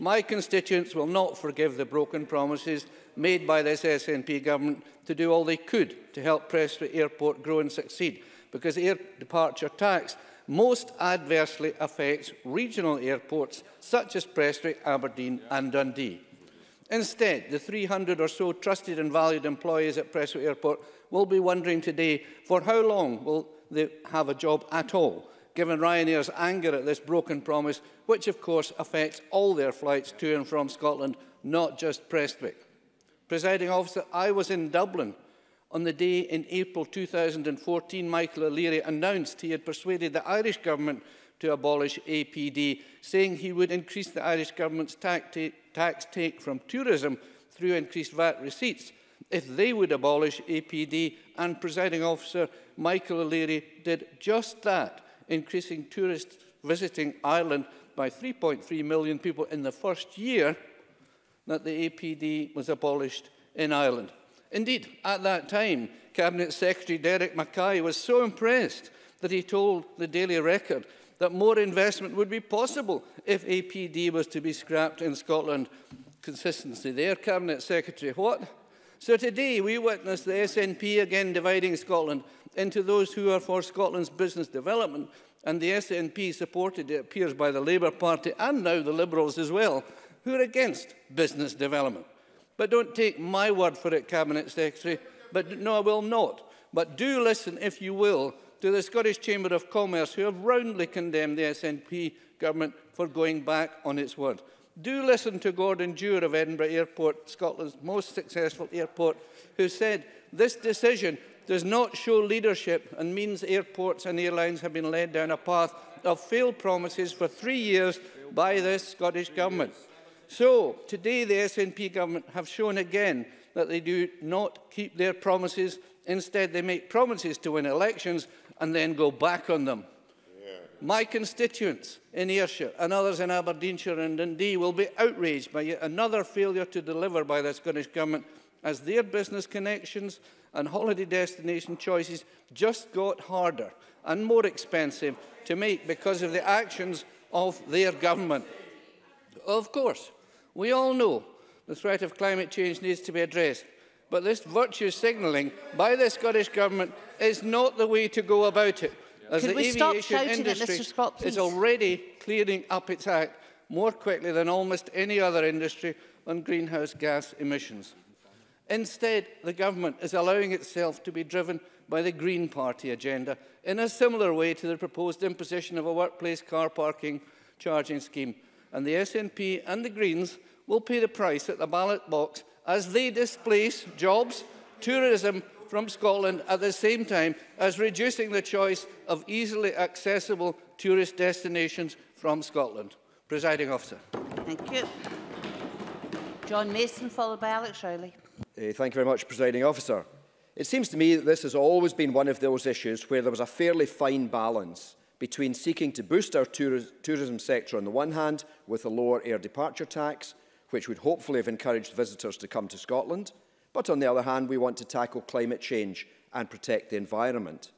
My constituents will not forgive the broken promises made by this S N P government to do all they could to help Prestwick Airport grow and succeed, because air departure tax most adversely affects regional airports such as Prestwick, Aberdeen and Dundee. Instead, the three hundred or so trusted and valued employees at Prestwick Airport will be wondering today for how long will they have a job at all, given Ryanair's anger at this broken promise, which of course affects all their flights to and from Scotland, not just Prestwick. Presiding Officer, I was in Dublin on the day in April two thousand fourteen Michael O'Leary announced he had persuaded the Irish government to abolish A P D, saying he would increase the Irish government's tax take from tourism through increased V A T receipts, if they would abolish A P D, and presiding officer Michael O'Leary did just that, increasing tourists visiting Ireland by three point three million people in the first year that the A P D was abolished in Ireland. Indeed, at that time, Cabinet Secretary Derek Mackay was so impressed that he told the Daily Record that more investment would be possible if A P D was to be scrapped in Scotland. Consistency there, Cabinet Secretary, what? So today we witness the S N P again dividing Scotland into those who are for Scotland's business development, and the S N P supported, it appears, by the Labour Party and now the Liberals as well, who are against business development. But don't take my word for it, Cabinet Secretary, but no, I will not. But do listen, if you will, to the Scottish Chamber of Commerce, who have roundly condemned the S N P government for going back on its word. Do listen to Gordon Dewar of Edinburgh Airport, Scotland's most successful airport, who said this decision does not show leadership and means airports and airlines have been led down a path of failed promises for three years by this Scottish government. So today the S N P government have shown again that they do not keep their promises. Instead, they make promises to win elections and then go back on them. Yeah. My constituents in Ayrshire and others in Aberdeenshire and Dundee will be outraged by yet another failure to deliver by the Scottish Government, as their business connections and holiday destination choices just got harder and more expensive to make because of the actions of their government. Of course, we all know the threat of climate change needs to be addressed, but this virtue signalling by the Scottish Government is not the way to go about it, as Could the aviation industry it, Scott, is already clearing up its act more quickly than almost any other industry on greenhouse gas emissions. Instead, the government is allowing itself to be driven by the Green Party agenda in a similar way to the proposed imposition of a workplace car parking charging scheme. And the S N P and the Greens will pay the price at the ballot box as they displace jobs, tourism from Scotland at the same time as reducing the choice of easily accessible tourist destinations from Scotland. Presiding Officer. Thank you. John Mason, followed by Alex Rowley. Uh, thank you very much, Presiding Officer. It seems to me that this has always been one of those issues where there was a fairly fine balance between seeking to boost our tour tourism sector on the one hand with a lower air departure tax, which would hopefully have encouraged visitors to come to Scotland, but on the other hand, we want to tackle climate change and protect the environment,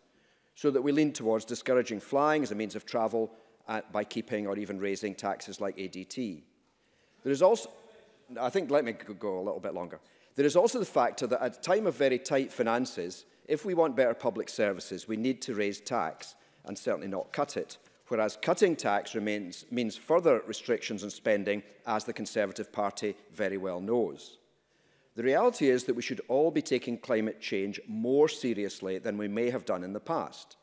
so that we lean towards discouraging flying as a means of travel at, by keeping or even raising taxes like A D T. There is also, I think, let me go a little bit longer. There is also the factor that at a time of very tight finances, if we want better public services, we need to raise tax and certainly not cut it, whereas cutting tax remains, means further restrictions on spending, as the Conservative Party very well knows. The reality is that we should all be taking climate change more seriously than we may have done in the past.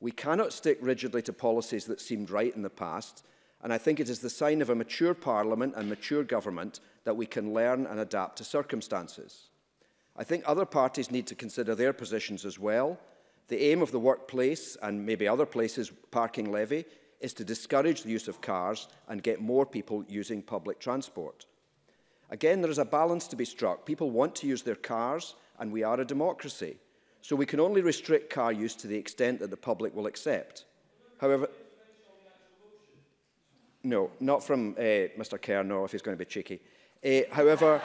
We cannot stick rigidly to policies that seemed right in the past, and I think it is the sign of a mature Parliament and mature government that we can learn and adapt to circumstances. I think other parties need to consider their positions as well. The aim of the workplace, and maybe other places' parking levy, is to discourage the use of cars and get more people using public transport. Again, there is a balance to be struck. People want to use their cars, and we are a democracy, so we can only restrict car use to the extent that the public will accept. However, no, not from uh, Mister Kerr, no, if he's going to be cheeky. Uh, however...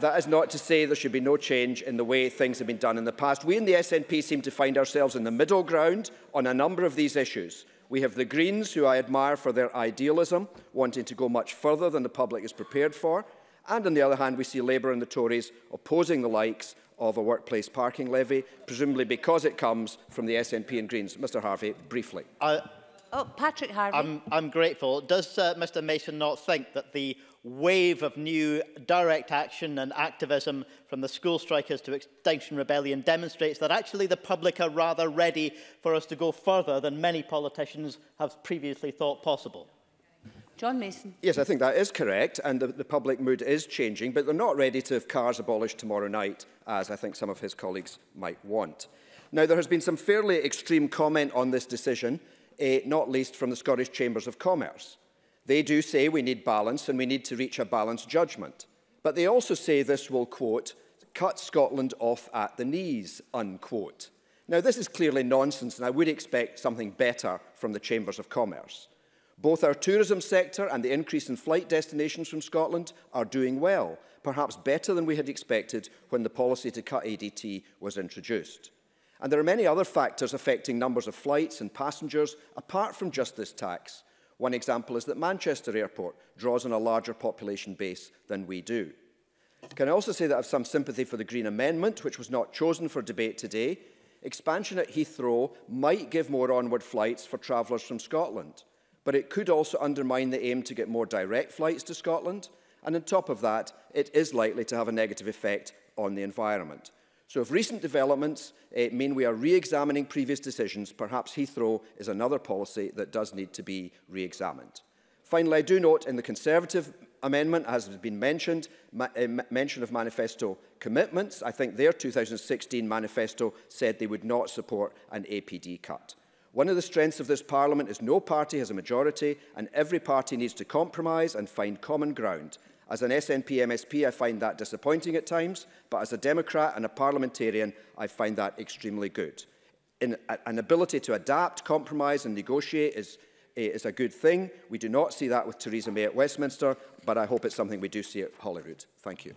That is not to say there should be no change in the way things have been done in the past. We in the S N P seem to find ourselves in the middle ground on a number of these issues. We have the Greens, who I admire for their idealism, wanting to go much further than the public is prepared for. And on the other hand, we see Labour and the Tories opposing the likes of a workplace parking levy, presumably because it comes from the S N P and Greens. Mister Harvie, briefly. Uh, oh, Patrick Harvie. I'm, I'm grateful. Does uh, Mister Mason not think that the wave of new direct action and activism from the school strikers to Extinction Rebellion demonstrates that actually the public are rather ready for us to go further than many politicians have previously thought possible? John Mason. Yes, I think that is correct, and the, the public mood is changing, but they're not ready to have cars abolished tomorrow night, as I think some of his colleagues might want. Now, there has been some fairly extreme comment on this decision, eh, not least from the Scottish Chambers of Commerce. They do say we need balance and we need to reach a balanced judgment. But they also say this will, quote, cut Scotland off at the knees, unquote. Now, this is clearly nonsense, and I would expect something better from the Chambers of Commerce. Both our tourism sector and the increase in flight destinations from Scotland are doing well, perhaps better than we had expected when the policy to cut A D T was introduced. And there are many other factors affecting numbers of flights and passengers apart from just this tax. One example is that Manchester Airport draws on a larger population base than we do. Can I also say that I have some sympathy for the Green Amendment, which was not chosen for debate today? Expansion at Heathrow might give more onward flights for travellers from Scotland, but it could also undermine the aim to get more direct flights to Scotland, and on top of that, it is likely to have a negative effect on the environment. So if recent developments eh, mean we are re-examining previous decisions, perhaps Heathrow is another policy that does need to be re-examined. Finally, I do note in the Conservative amendment, as has been mentioned, ma uh, mention of manifesto commitments. I think their two thousand sixteen manifesto said they would not support an A P D cut. One of the strengths of this Parliament is no party has a majority, and every party needs to compromise and find common ground. As an S N P M S P, I find that disappointing at times, but as a Democrat and a parliamentarian, I find that extremely good. In, a, an ability to adapt, compromise and negotiate is is a good thing. We do not see that with Theresa May at Westminster, but I hope it's something we do see at Holyrood. Thank you.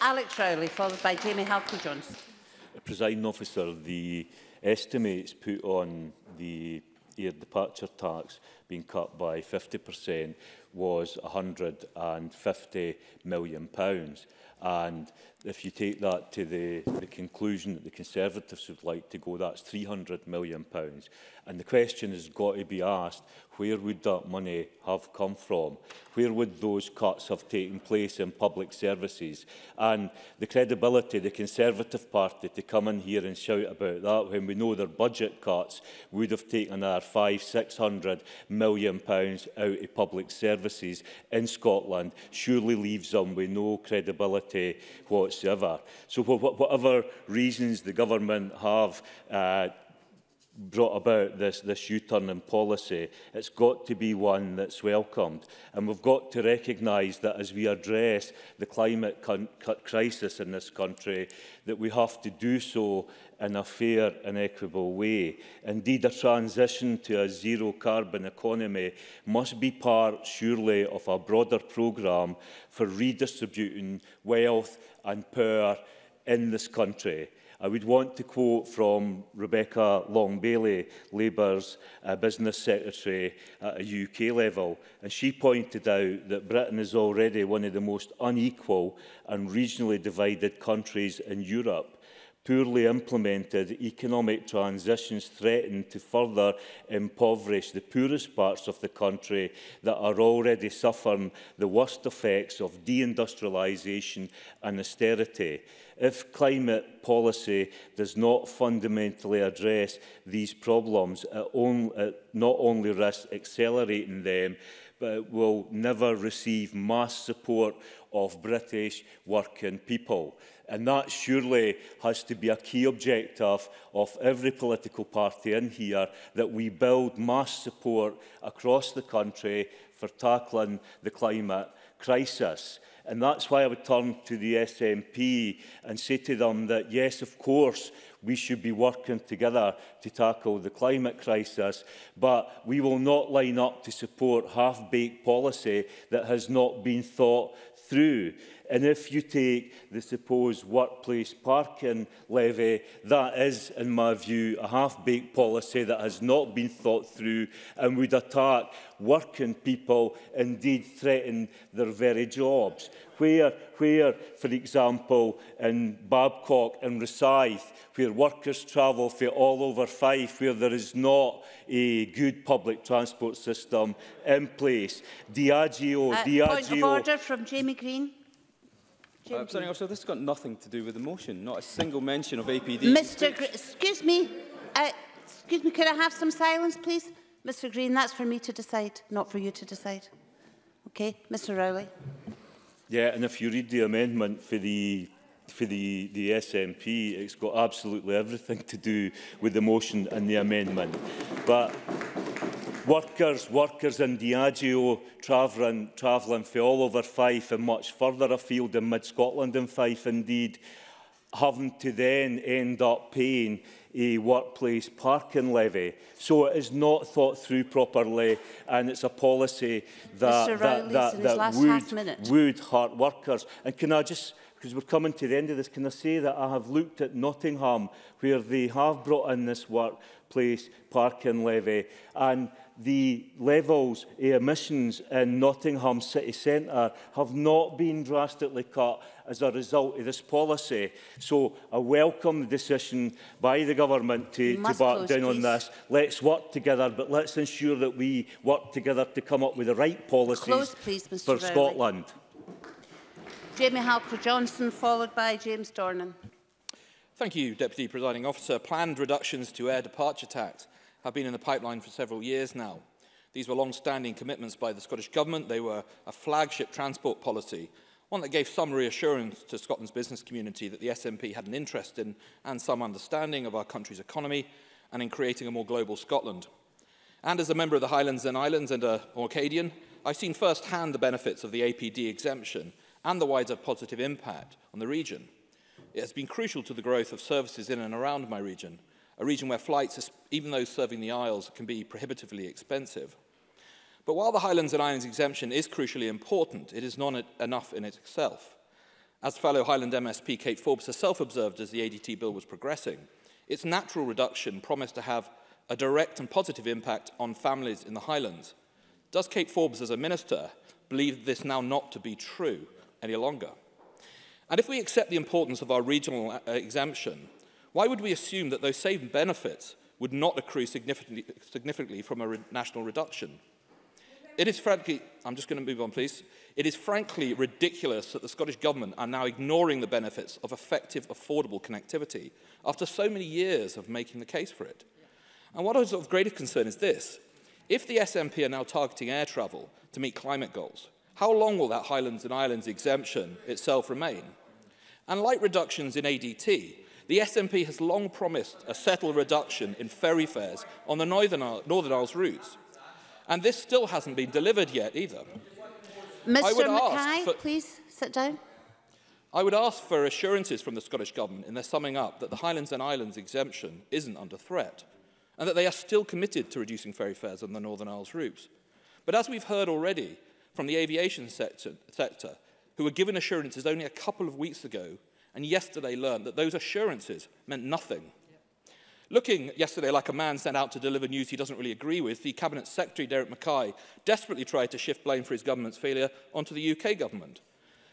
Alex Rowley, followed by Jamie Halcro-Johnson. Presiding Officer, the estimates put on the air departure tax being cut by fifty percent was one hundred and fifty million pounds. And if you take that to the, the conclusion that the Conservatives would like to go, that's three hundred million pounds. And the question has got to be asked, where would that money have come from? Where would those cuts have taken place in public services? And the credibility of the Conservative Party to come in here and shout about that when we know their budget cuts would have taken another five hundred, six hundred million pounds out of public services in Scotland surely leaves them with no credibility whatsoever. So wh whatever reasons the government have uh, brought about this, this U-turn in policy, it's got to be one that's welcomed. And we've got to recognise that as we address the climate crisis in this country, that we have to do so in a fair and equitable way. Indeed, a transition to a zero-carbon economy must be part, surely, of a broader programme for redistributing wealth and power in this country. I would want to quote from Rebecca Long-Bailey, Labour's uh, Business Secretary at a U K level, and she pointed out that Britain is already one of the most unequal and regionally divided countries in Europe. Poorly implemented economic transitions threaten to further impoverish the poorest parts of the country that are already suffering the worst effects of deindustrialisation and austerity. If climate policy does not fundamentally address these problems, it, on, it not only risks accelerating them, but it will never receive mass support of British working people. And that surely has to be a key objective of every political party in here, that we build mass support across the country for tackling the climate crisis. And that's why I would turn to the S N P and say to them that, yes, of course, we should be working together to tackle the climate crisis, but we will not line up to support half-baked policy that has not been thought through. And if you take the supposed workplace parking levy, that is, in my view, a half-baked policy that has not been thought through and would attack working people, indeed threaten their very jobs. Where, where, for example, in Babcock and Rosyth, where workers travel from all over Fife, where there is not a good public transport system in place. Diageo, uh, Diageo... Point of order from Jamie Green. Uh, so this has got nothing to do with the motion, not a single mention of A P D. Mister Gr excuse me, uh, excuse me, could I have some silence, please? Mister Green, that's for me to decide, not for you to decide. Okay, Mister Rowley. Yeah, and if you read the amendment for the for the, the S N P, it's got absolutely everything to do with the motion and the amendment. But Workers, workers in Diageo, travelling, travelling for all over Fife and much further afield in mid-Scotland and Fife indeed, having to then end up paying a workplace parking levy. So it is not thought through properly, and it's a policy that, that, that, that would, would hurt workers. And can I just, because we're coming to the end of this, can I say that I have looked at Nottingham, where they have brought in this workplace parking levy, and the levels of emissions in Nottingham city centre have not been drastically cut as a result of this policy. So I welcome the decision by the government to, to back close, down please. on this. Let's work together, but let's ensure that we work together to come up with the right policies close, please, for Rowley. Scotland. Jamie Halcro-Johnson, followed by James Dornan. Thank you, Deputy Presiding Officer. Planned reductions to air departure tax have been in the pipeline for several years now. These were long-standing commitments by the Scottish Government. They were a flagship transport policy, one that gave some reassurance to Scotland's business community that the S N P had an interest in and some understanding of our country's economy and in creating a more global Scotland. And as a member of the Highlands and Islands and an Orcadian, I've seen firsthand the benefits of the A P D exemption and the wider positive impact on the region. It has been crucial to the growth of services in and around my region, a region where flights, even those serving the Isles, can be prohibitively expensive. But while the Highlands and Islands exemption is crucially important, it is not enough in itself. As fellow Highland M S P Kate Forbes herself observed as the A D T bill was progressing, its natural reduction promised to have a direct and positive impact on families in the Highlands. Does Kate Forbes, as a minister, believe this now not to be true any longer? And if we accept the importance of our regional exemption, why would we assume that those same benefits would not accrue significantly, significantly from a re national reduction? It is frankly, I'm just going to move on, please. It is frankly ridiculous that the Scottish Government are now ignoring the benefits of effective, affordable connectivity after so many years of making the case for it. And what is of greater concern is this. If the S N P are now targeting air travel to meet climate goals, how long will that Highlands and Islands exemption itself remain? And like reductions in A D T, the S N P has long promised a settled reduction in ferry fares on the Northern Isles routes. And this still hasn't been delivered yet either. Mister Mackay, for, please sit down. I would ask for assurances from the Scottish Government in their summing up that the Highlands and Islands exemption isn't under threat and that they are still committed to reducing ferry fares on the Northern Isles routes. But as we've heard already from the aviation sector, sector who were given assurances only a couple of weeks ago, and yesterday learned that those assurances meant nothing. Yeah. Looking yesterday like a man sent out to deliver news he doesn't really agree with, the Cabinet Secretary, Derek Mackay, desperately tried to shift blame for his government's failure onto the U K government.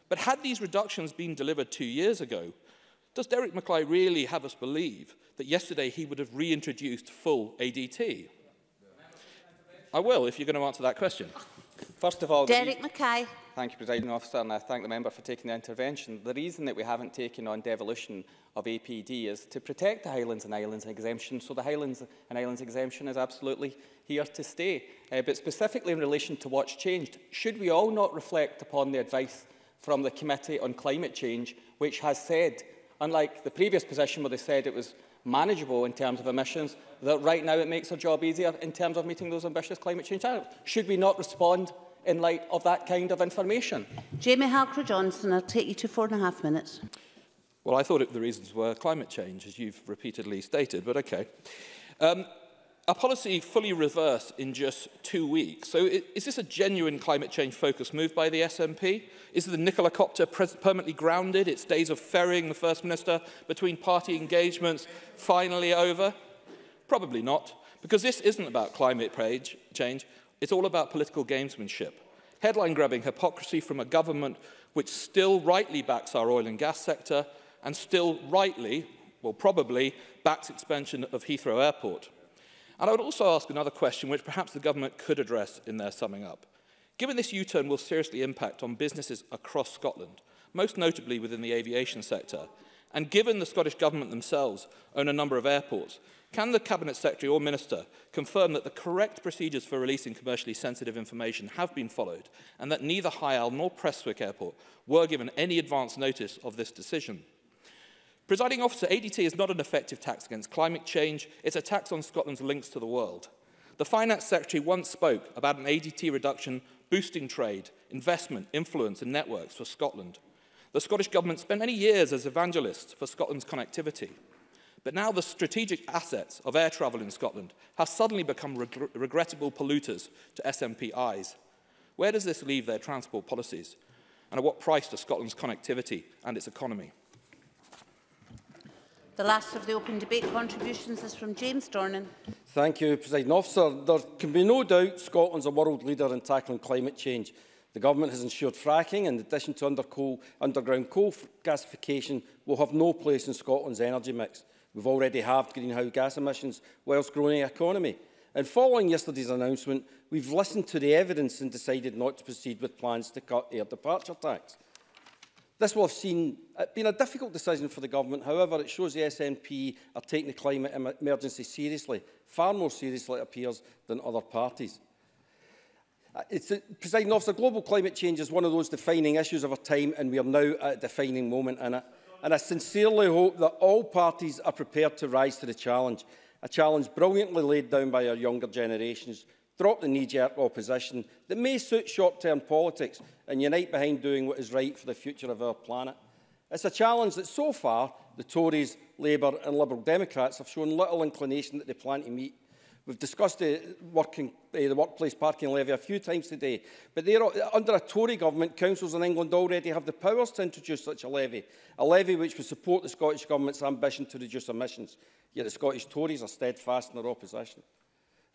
But had these reductions been delivered two years ago, does Derek Mackay really have us believe that yesterday he would have reintroduced full A D T? Yeah. I will, if you're going to answer that question. First of all, Derek Mackay. Thank you, Presiding Officer, and I thank the member for taking the intervention. The reason that we haven't taken on devolution of A P D is to protect the Highlands and Islands exemption, so the Highlands and Islands exemption is absolutely here to stay. Uh, but specifically in relation to what's changed, should we all not reflect upon the advice from the Committee on Climate Change, which has said, unlike the previous position where they said it was manageable in terms of emissions, that right now it makes our job easier in terms of meeting those ambitious climate change targets? Should we not respond in light of that kind of information? Jamie Halcro-Johnson, I'll take you to four and a half minutes. Well, I thought it, the reasons were climate change, as you've repeatedly stated, but OK. Um, a policy fully reversed in just two weeks. So it, is this a genuine climate change-focused move by the S N P? Is the Nicola Copter permanently grounded, its days of ferrying the First Minister between party engagements finally over? Probably not, because this isn't about climate change. It's all about political gamesmanship, headline-grabbing hypocrisy from a government which still rightly backs our oil and gas sector and still rightly, well probably, backs expansion of Heathrow Airport. And I would also ask another question which perhaps the government could address in their summing up. Given this U-turn will seriously impact on businesses across Scotland, most notably within the aviation sector, and given the Scottish Government themselves own a number of airports, can the Cabinet Secretary or Minister confirm that the correct procedures for releasing commercially sensitive information have been followed and that neither High Isle nor Prestwick Airport were given any advance notice of this decision? Presiding Officer, A D T is not an effective tax against climate change, it's a tax on Scotland's links to the world. The Finance Secretary once spoke about an A D T reduction boosting trade, investment, influence and networks for Scotland. The Scottish Government spent many years as evangelists for Scotland's connectivity. But now the strategic assets of air travel in Scotland have suddenly become reg- regrettable polluters to S N P eyes. Where does this leave their transport policies? And at what price does Scotland's connectivity and its economy? The last of the open debate contributions is from James Dornan. Thank you, Presiding Officer. There can be no doubt Scotland's a world leader in tackling climate change. The Government has ensured fracking, in addition to under coal, underground coal gasification, will have no place in Scotland's energy mix. We've already halved greenhouse gas emissions whilst growing the economy. And following yesterday's announcement, we've listened to the evidence and decided not to proceed with plans to cut air departure tax. This will have seen, been a difficult decision for the Government. However, it shows the S N P are taking the climate emergency seriously, far more seriously, it appears, than other parties. It's a, Presiding Officer, global climate change is one of those defining issues of our time, and we are now at a defining moment in it. And I sincerely hope that all parties are prepared to rise to the challenge, a challenge brilliantly laid down by our younger generations. Drop the knee-jerk opposition that may suit short-term politics and unite behind doing what is right for the future of our planet. It's a challenge that so far the Tories, Labour and Liberal Democrats have shown little inclination that they plan to meet. We've discussed the, working, uh, the workplace parking levy a few times today, but they are, under a Tory government, councils in England already have the powers to introduce such a levy, a levy which would support the Scottish Government's ambition to reduce emissions, yet the Scottish Tories are steadfast in their opposition.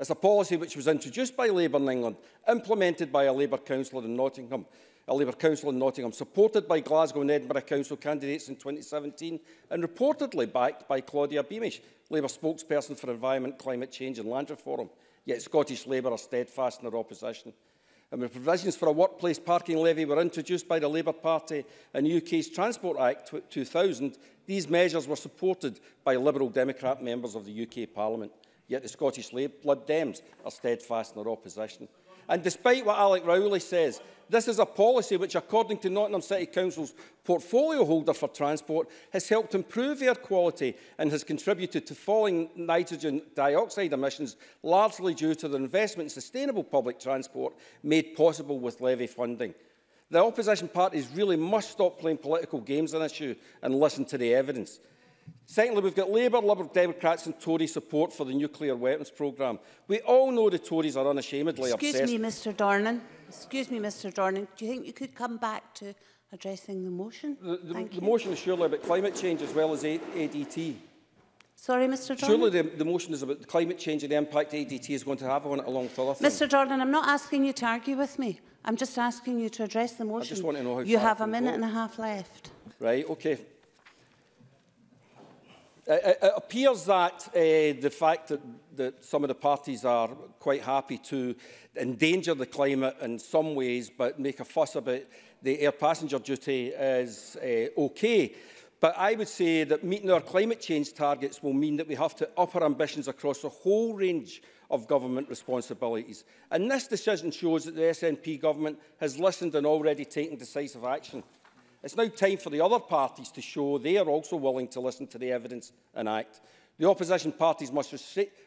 It's a policy which was introduced by Labour in England, implemented by a Labour councillor in Nottingham, a Labour council in Nottingham, supported by Glasgow and Edinburgh council candidates in twenty seventeen, and reportedly backed by Claudia Beamish, Labour spokesperson for Environment, Climate Change and Land Reform. Yet Scottish Labour are steadfast in their opposition. And the provisions for a workplace parking levy were introduced by the Labour Party in the U K's Transport Act two thousand. These measures were supported by Liberal Democrat members of the U K Parliament. Yet the Scottish Lib Dems are steadfast in their opposition. And despite what Alex Rowley says, this is a policy which, according to Nottingham City Council's portfolio holder for transport, has helped improve air quality and has contributed to falling nitrogen dioxide emissions, largely due to the investment in sustainable public transport made possible with levy funding. The opposition parties really must stop playing political games on this issue and listen to the evidence. Secondly, we've got Labour, Liberal Democrats and Tory support for the nuclear weapons programme. We all know the Tories are unashamedly Excuse obsessed... Excuse me, Mr Dornan. Excuse me, Mr Dornan. Do you think you could come back to addressing the motion? The, the, the motion is surely about climate change as well as A D T. Sorry, Mr Dornan? Surely the, the motion is about climate change and the impact A D T is going to have on it along with other things. Mr Dornan, I'm not asking you to argue with me. I'm just asking you to address the motion. I just want to know how you have a minute and a half left. Right, OK. Uh, it appears that uh, the fact that, that some of the parties are quite happy to endanger the climate in some ways, but make a fuss about the air passenger duty is uh, okay. But I would say that meeting our climate change targets will mean that we have to up our ambitions across the whole range of government responsibilities. And this decision shows that the S N P government has listened and already taken decisive action. It's now time for the other parties to show they are also willing to listen to the evidence and act. The opposition parties must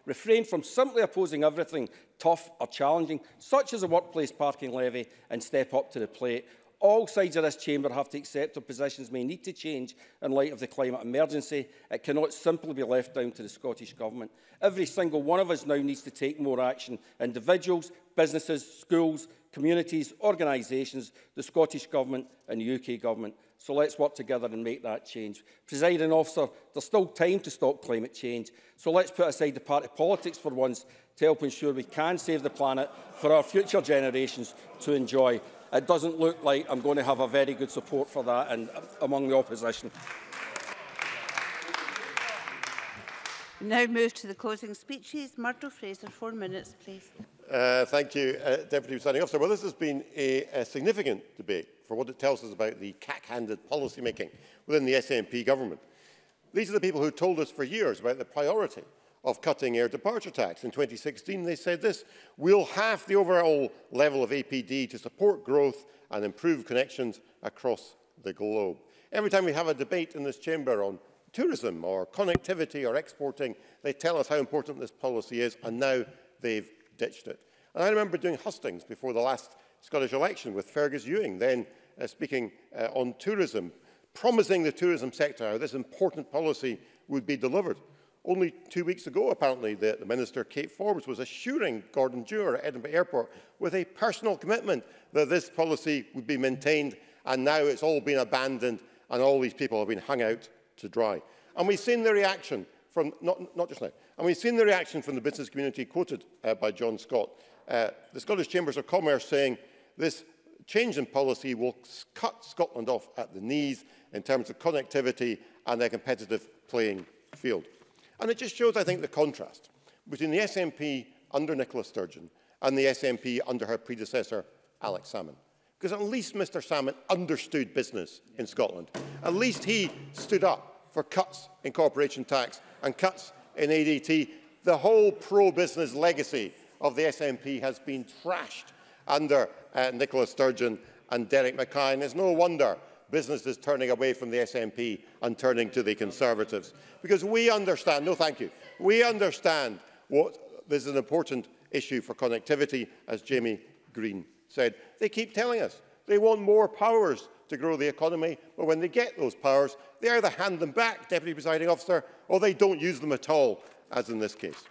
refrain from simply opposing everything tough or challenging, such as a workplace parking levy, and step up to the plate. All sides of this chamber have to accept their positions may need to change in light of the climate emergency. It cannot simply be left down to the Scottish Government. Every single one of us now needs to take more action. Individuals, businesses, schools, communities, organisations, the Scottish Government and the U K Government. So let's work together and make that change. Presiding Officer, there's still time to stop climate change. So let's put aside the party politics for once to help ensure we can save the planet for our future generations to enjoy. It doesn't look like I'm going to have a very good support for that and among the opposition. We now move to the closing speeches. Murdo Fraser, four minutes, please. Uh, thank you, uh, Deputy Presiding Officer. Well, this has been a, a significant debate for what it tells us about the cack-handed policy making within the S N P government. These are the people who told us for years about the priority of cutting air departure tax. In twenty sixteen, they said this: we'll halve the overall level of A P D to support growth and improve connections across the globe. Every time we have a debate in this chamber on tourism or connectivity or exporting, they tell us how important this policy is, and now they've ditched it. And I remember doing hustings before the last Scottish election with Fergus Ewing, then uh, speaking uh, on tourism, promising the tourism sector how this important policy would be delivered. Only two weeks ago, apparently, the, the Minister, Kate Forbes, was assuring Gordon Dewar at Edinburgh Airport with a personal commitment that this policy would be maintained, and now it's all been abandoned and all these people have been hung out to dry. And we've seen the reaction from, not, not just now, and we've seen the reaction from the business community quoted uh, by John Scott. Uh, the Scottish Chambers of Commerce saying this change in policy will cut Scotland off at the knees in terms of connectivity and their competitive playing field. And it just shows, I think, the contrast between the S N P under Nicola Sturgeon and the S N P under her predecessor, Alex Salmond. Because at least Mister Salmond understood business in Scotland. At least he stood up for cuts in corporation tax and cuts in A D T. The whole pro-business legacy of the S N P has been trashed under uh, Nicola Sturgeon and Derek Mackay, and it's no wonder business is turning away from the S N P and turning to the Conservatives. Because we understand, no thank you, we understand what this is an important issue for connectivity, as Jamie Green said. They keep telling us they want more powers to grow the economy, but when they get those powers, they either hand them back, Deputy Presiding Officer, or they don't use them at all, as in this case.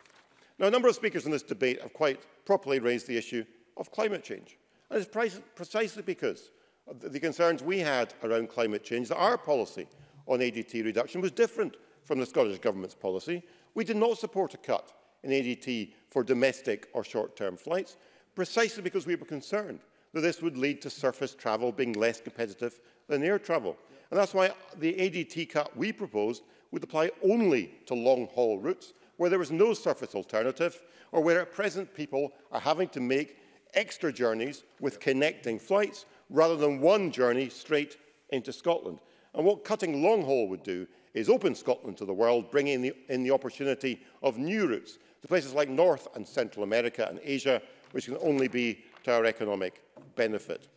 Now, a number of speakers in this debate have quite properly raised the issue of climate change. And it's precisely because of the concerns we had around climate change that our policy on A D T reduction was different from the Scottish Government's policy. We did not support a cut in A D T for domestic or short-term flights, precisely because we were concerned that this would lead to surface travel being less competitive than air travel. And that's why the A D T cut we proposed would apply only to long-haul routes, where there was no surface alternative, or where at present people are having to make extra journeys with connecting flights rather than one journey straight into Scotland. And what cutting long haul would do is open Scotland to the world, bringing in the, in the opportunity of new routes to places like North and Central America and Asia, which can only be to our economic benefit.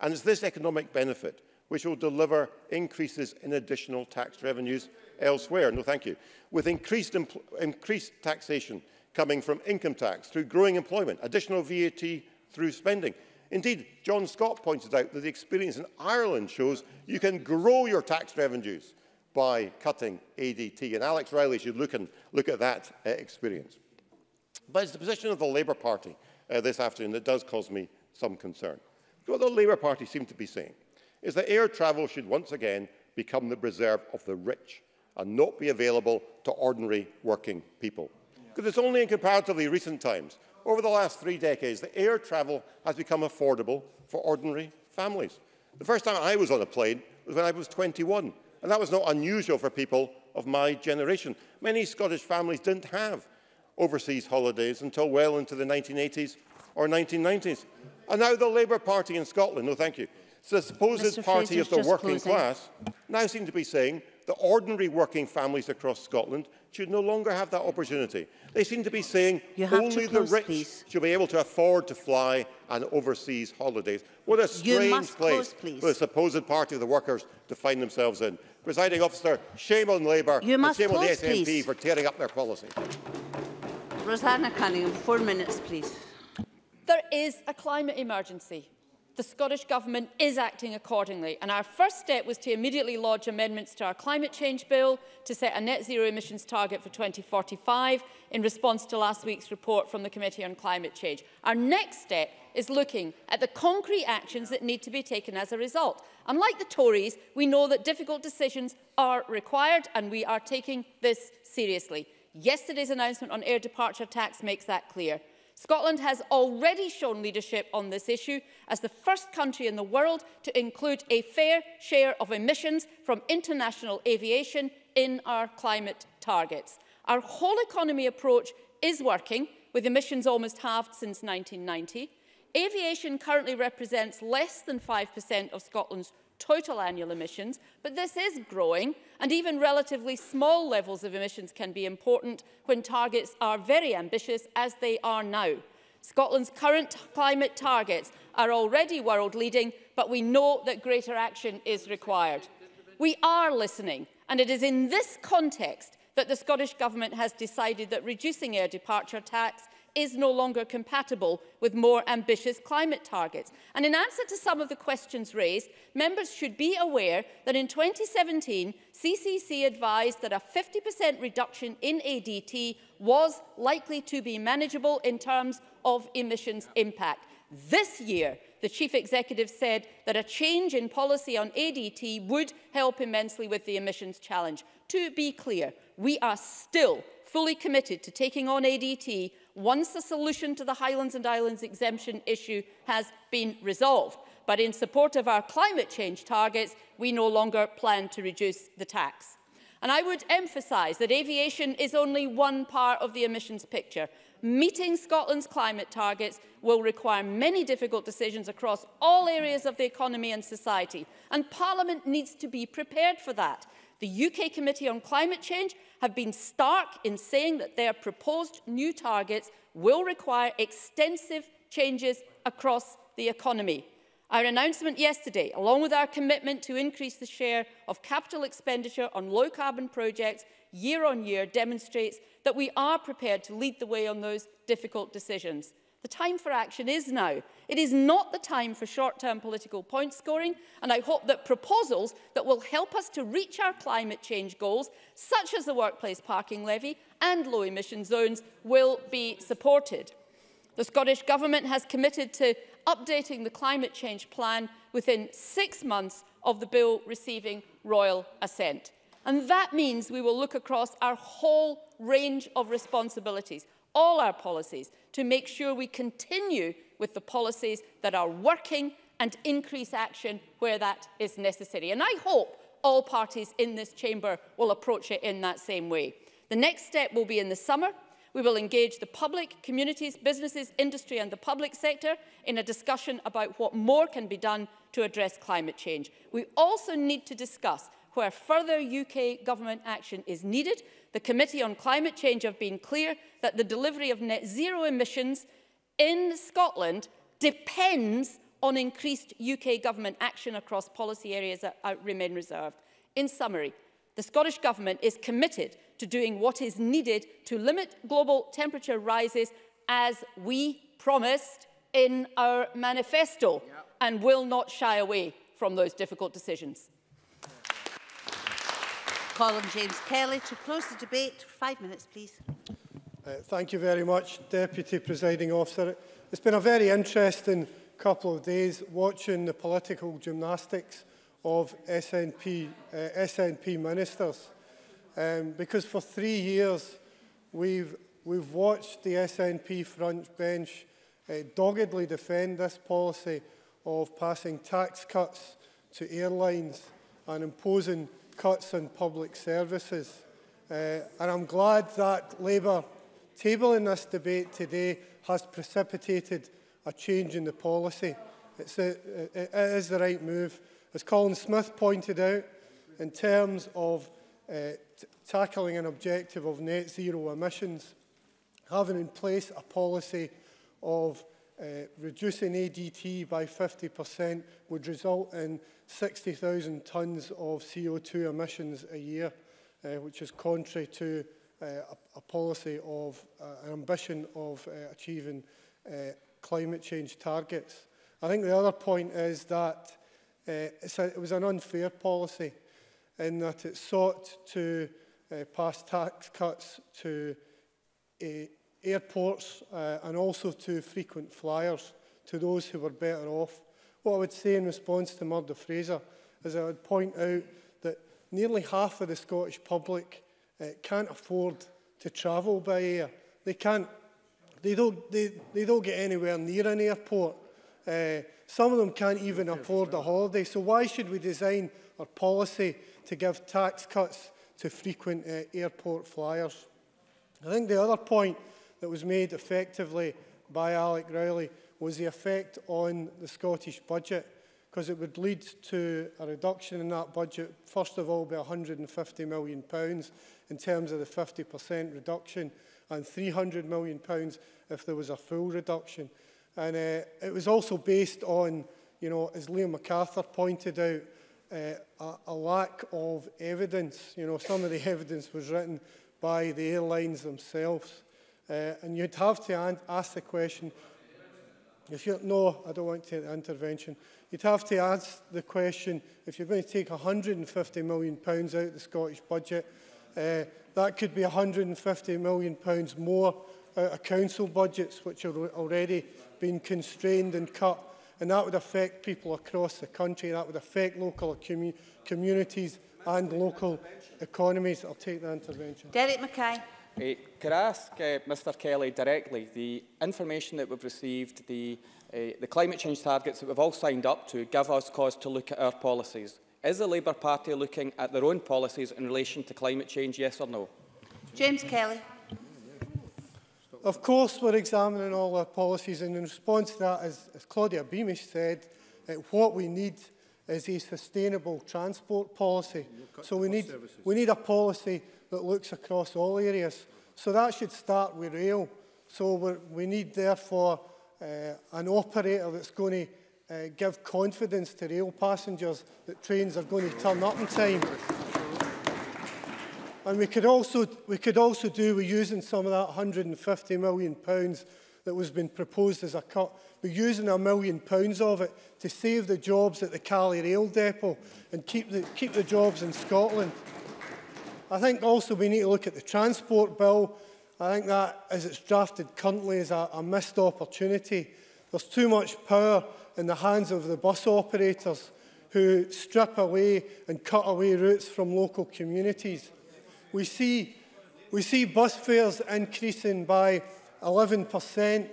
And it's this economic benefit which will deliver increases in additional tax revenues elsewhere. No, thank you. With increased, increased taxation coming from income tax through growing employment, additional V A T through spending. Indeed, John Scott pointed out that the experience in Ireland shows you can grow your tax revenues by cutting A D T, and Alex Rowley should look, and look at that uh, experience. But it's the position of the Labour Party uh, this afternoon that does cause me some concern. What the Labour Party seem to be saying is that air travel should once again become the preserve of the rich and not be available to ordinary working people. Because it's only in comparatively recent times, over the last three decades, that air travel has become affordable for ordinary families. The first time I was on a plane was when I was twenty-one, and that was not unusual for people of my generation. Many Scottish families didn't have overseas holidays until well into the nineteen eighties or nineteen nineties. And now the Labour Party in Scotland, no thank you, the supposed party of the working class, now seem to be saying that ordinary working families across Scotland should no longer have that opportunity. They seem to be saying only the rich should be able to afford to fly on overseas holidays. What a strange place for the supposed party of the workers to find themselves in. Presiding Officer, shame on Labour and shame on the S N P for tearing up their policy. Rosanna Cunningham, four minutes, please. There is a climate emergency. The Scottish Government is acting accordingly, and our first step was to immediately lodge amendments to our climate change bill to set a net zero emissions target for twenty forty-five in response to last week's report from the Committee on Climate Change. Our next step is looking at the concrete actions that need to be taken as a result. Unlike the Tories, we know that difficult decisions are required, and we are taking this seriously. Yesterday's announcement on air departure tax makes that clear. Scotland has already shown leadership on this issue as the first country in the world to include a fair share of emissions from international aviation in our climate targets. Our whole economy approach is working, with emissions almost halved since nineteen ninety. Aviation currently represents less than five percent of Scotland's total annual emissions, but this is growing, and even relatively small levels of emissions can be important when targets are very ambitious, as they are now. Scotland's current climate targets are already world-leading, but we know that greater action is required. We are listening, and it is in this context that the Scottish Government has decided that reducing air departure tax is no longer compatible with more ambitious climate targets. And in answer to some of the questions raised, members should be aware that in twenty seventeen, C C C advised that a fifty percent reduction in A D T was likely to be manageable in terms of emissions impact. This year, the Chief Executive said that a change in policy on A D T would help immensely with the emissions challenge. To be clear, we are still fully committed to taking on A D T once the solution to the Highlands and Islands exemption issue has been resolved. But in support of our climate change targets, we no longer plan to reduce the tax. And I would emphasise that aviation is only one part of the emissions picture. Meeting Scotland's climate targets will require many difficult decisions across all areas of the economy and society, and Parliament needs to be prepared for that. The U K Committee on Climate Change have been stark in saying that their proposed new targets will require extensive changes across the economy. Our announcement yesterday, along with our commitment to increase the share of capital expenditure on low-carbon projects year on year, demonstrates that we are prepared to lead the way on those difficult decisions. The time for action is now. It is not the time for short-term political point scoring, and I hope that proposals that will help us to reach our climate change goals, such as the workplace parking levy and low-emission zones, will be supported. The Scottish Government has committed to updating the climate change plan within six months of the bill receiving royal assent. And that means we will look across our whole range of responsibilities, all our policies, to make sure we continue with the policies that are working and increase action where that is necessary. And I hope all parties in this chamber will approach it in that same way. The next step will be in the summer. We will engage the public, communities, businesses, industry and the public sector in a discussion about what more can be done to address climate change. We also need to discuss where further U K government action is needed. The Committee on Climate Change have been clear that the delivery of net zero emissions in Scotland depends on increased U K government action across policy areas that remain reserved. In summary, the Scottish Government is committed to doing what is needed to limit global temperature rises, as we promised in our manifesto, yep. And will not shy away from those difficult decisions. Call on James Kelly to close the debate. For five minutes, please. Uh, thank you very much, Deputy Presiding Officer. It's been a very interesting couple of days watching the political gymnastics of S N P ministers, um, because for three years we've, we've watched the S N P front bench uh, doggedly defend this policy of passing tax cuts to airlines and imposing cuts in public services. Uh, and I'm glad that Labour tabling this debate today has precipitated a change in the policy. It's a, it is the right move. As Colin Smyth pointed out, in terms of uh, tackling an objective of net zero emissions, having in place a policy of uh, reducing A D T by fifty percent would result in sixty thousand tonnes of C O two emissions a year, uh, which is contrary to uh, a, a policy of uh, an ambition of uh, achieving uh, climate change targets. I think the other point is that Uh, it's a, it was an unfair policy in that it sought to uh, pass tax cuts to uh, airports uh, and also to frequent flyers, to those who were better off. What I would say in response to Murdo Fraser is I would point out that nearly half of the Scottish public uh, can't afford to travel by air. They, can't, they, don't, they, they don't get anywhere near an airport. Uh, some of them can't even afford a holiday, so why should we design our policy to give tax cuts to frequent uh, airport flyers? I think the other point that was made effectively by Alex Rowley was the effect on the Scottish budget, because it would lead to a reduction in that budget, first of all by one hundred and fifty million pounds in terms of the fifty percent reduction, and three hundred million pounds if there was a full reduction. And uh, it was also based on, you know, as Liam MacArthur pointed out, uh, a, a lack of evidence. You know, some of the evidence was written by the airlines themselves. Uh, and you'd have to ask the question, if you're, no, I don't want to take the intervention. You'd have to ask the question, if you're going to take one hundred and fifty million pounds out of the Scottish budget, uh, that could be one hundred and fifty million pounds more out of council budgets, which are already being constrained and cut. And that would affect people across the country. That would affect local commu communities and local economies. I'll take the intervention. Derek Mackay. Uh, could I ask uh, Mister Kelly directly, the information that we've received, the, uh, the climate change targets that we've all signed up to give us cause to look at our policies. Is the Labour Party looking at their own policies in relation to climate change, yes or no? James Kelly. Of course, we're examining all our policies, and in response to that, as, as Claudia Beamish said, uh, what we need is a sustainable transport policy. So we need, we need a policy that looks across all areas. So that should start with rail. So we're, we need, therefore, uh, an operator that's going to uh, give confidence to rail passengers that trains are going to turn up in time. And we could also, we could also do with using some of that one hundred and fifty million pounds that was been proposed as a cut, we're using a million pounds of it to save the jobs at the Calais Rail Depot and keep the, keep the jobs in Scotland. I think also we need to look at the transport bill. I think that, as it's drafted currently, is a, a missed opportunity. There's too much power in the hands of the bus operators who strip away and cut away routes from local communities. We see, we see bus fares increasing by eleven percent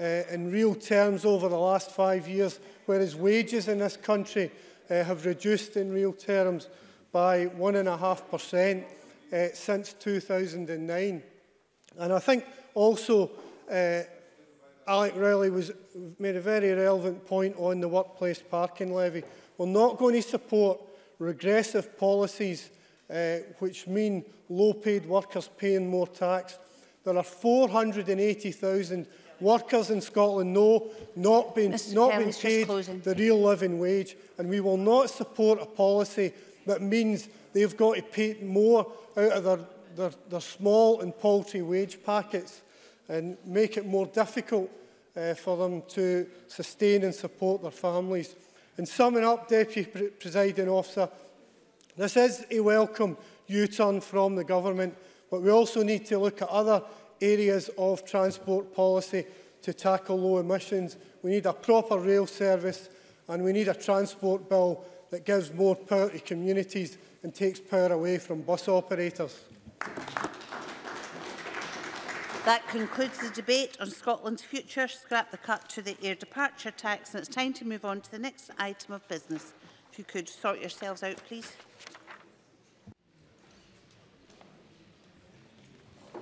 uh, in real terms over the last five years, whereas wages in this country uh, have reduced in real terms by one point five percent uh, since two thousand nine. And I think also uh, Alex Rowley was, made a very relevant point on the workplace parking levy. We're not going to support regressive policies Uh, which mean low-paid workers paying more tax. There are four hundred and eighty thousand workers in Scotland, no, not being, not being paid the real living wage, and we will not support a policy that means they've got to pay more out of their, their, their small and paltry wage packets and make it more difficult uh, for them to sustain and support their families. And summing up, Deputy Pre- Presiding Officer, this is a welcome U-turn from the government, but we also need to look at other areas of transport policy to tackle low emissions. We need a proper rail service, and we need a transport bill that gives more power to communities and takes power away from bus operators. That concludes the debate on Scotland's future. Scrap the cut to the air departure tax, and it's time to move on to the next item of business. If you could sort yourselves out, please.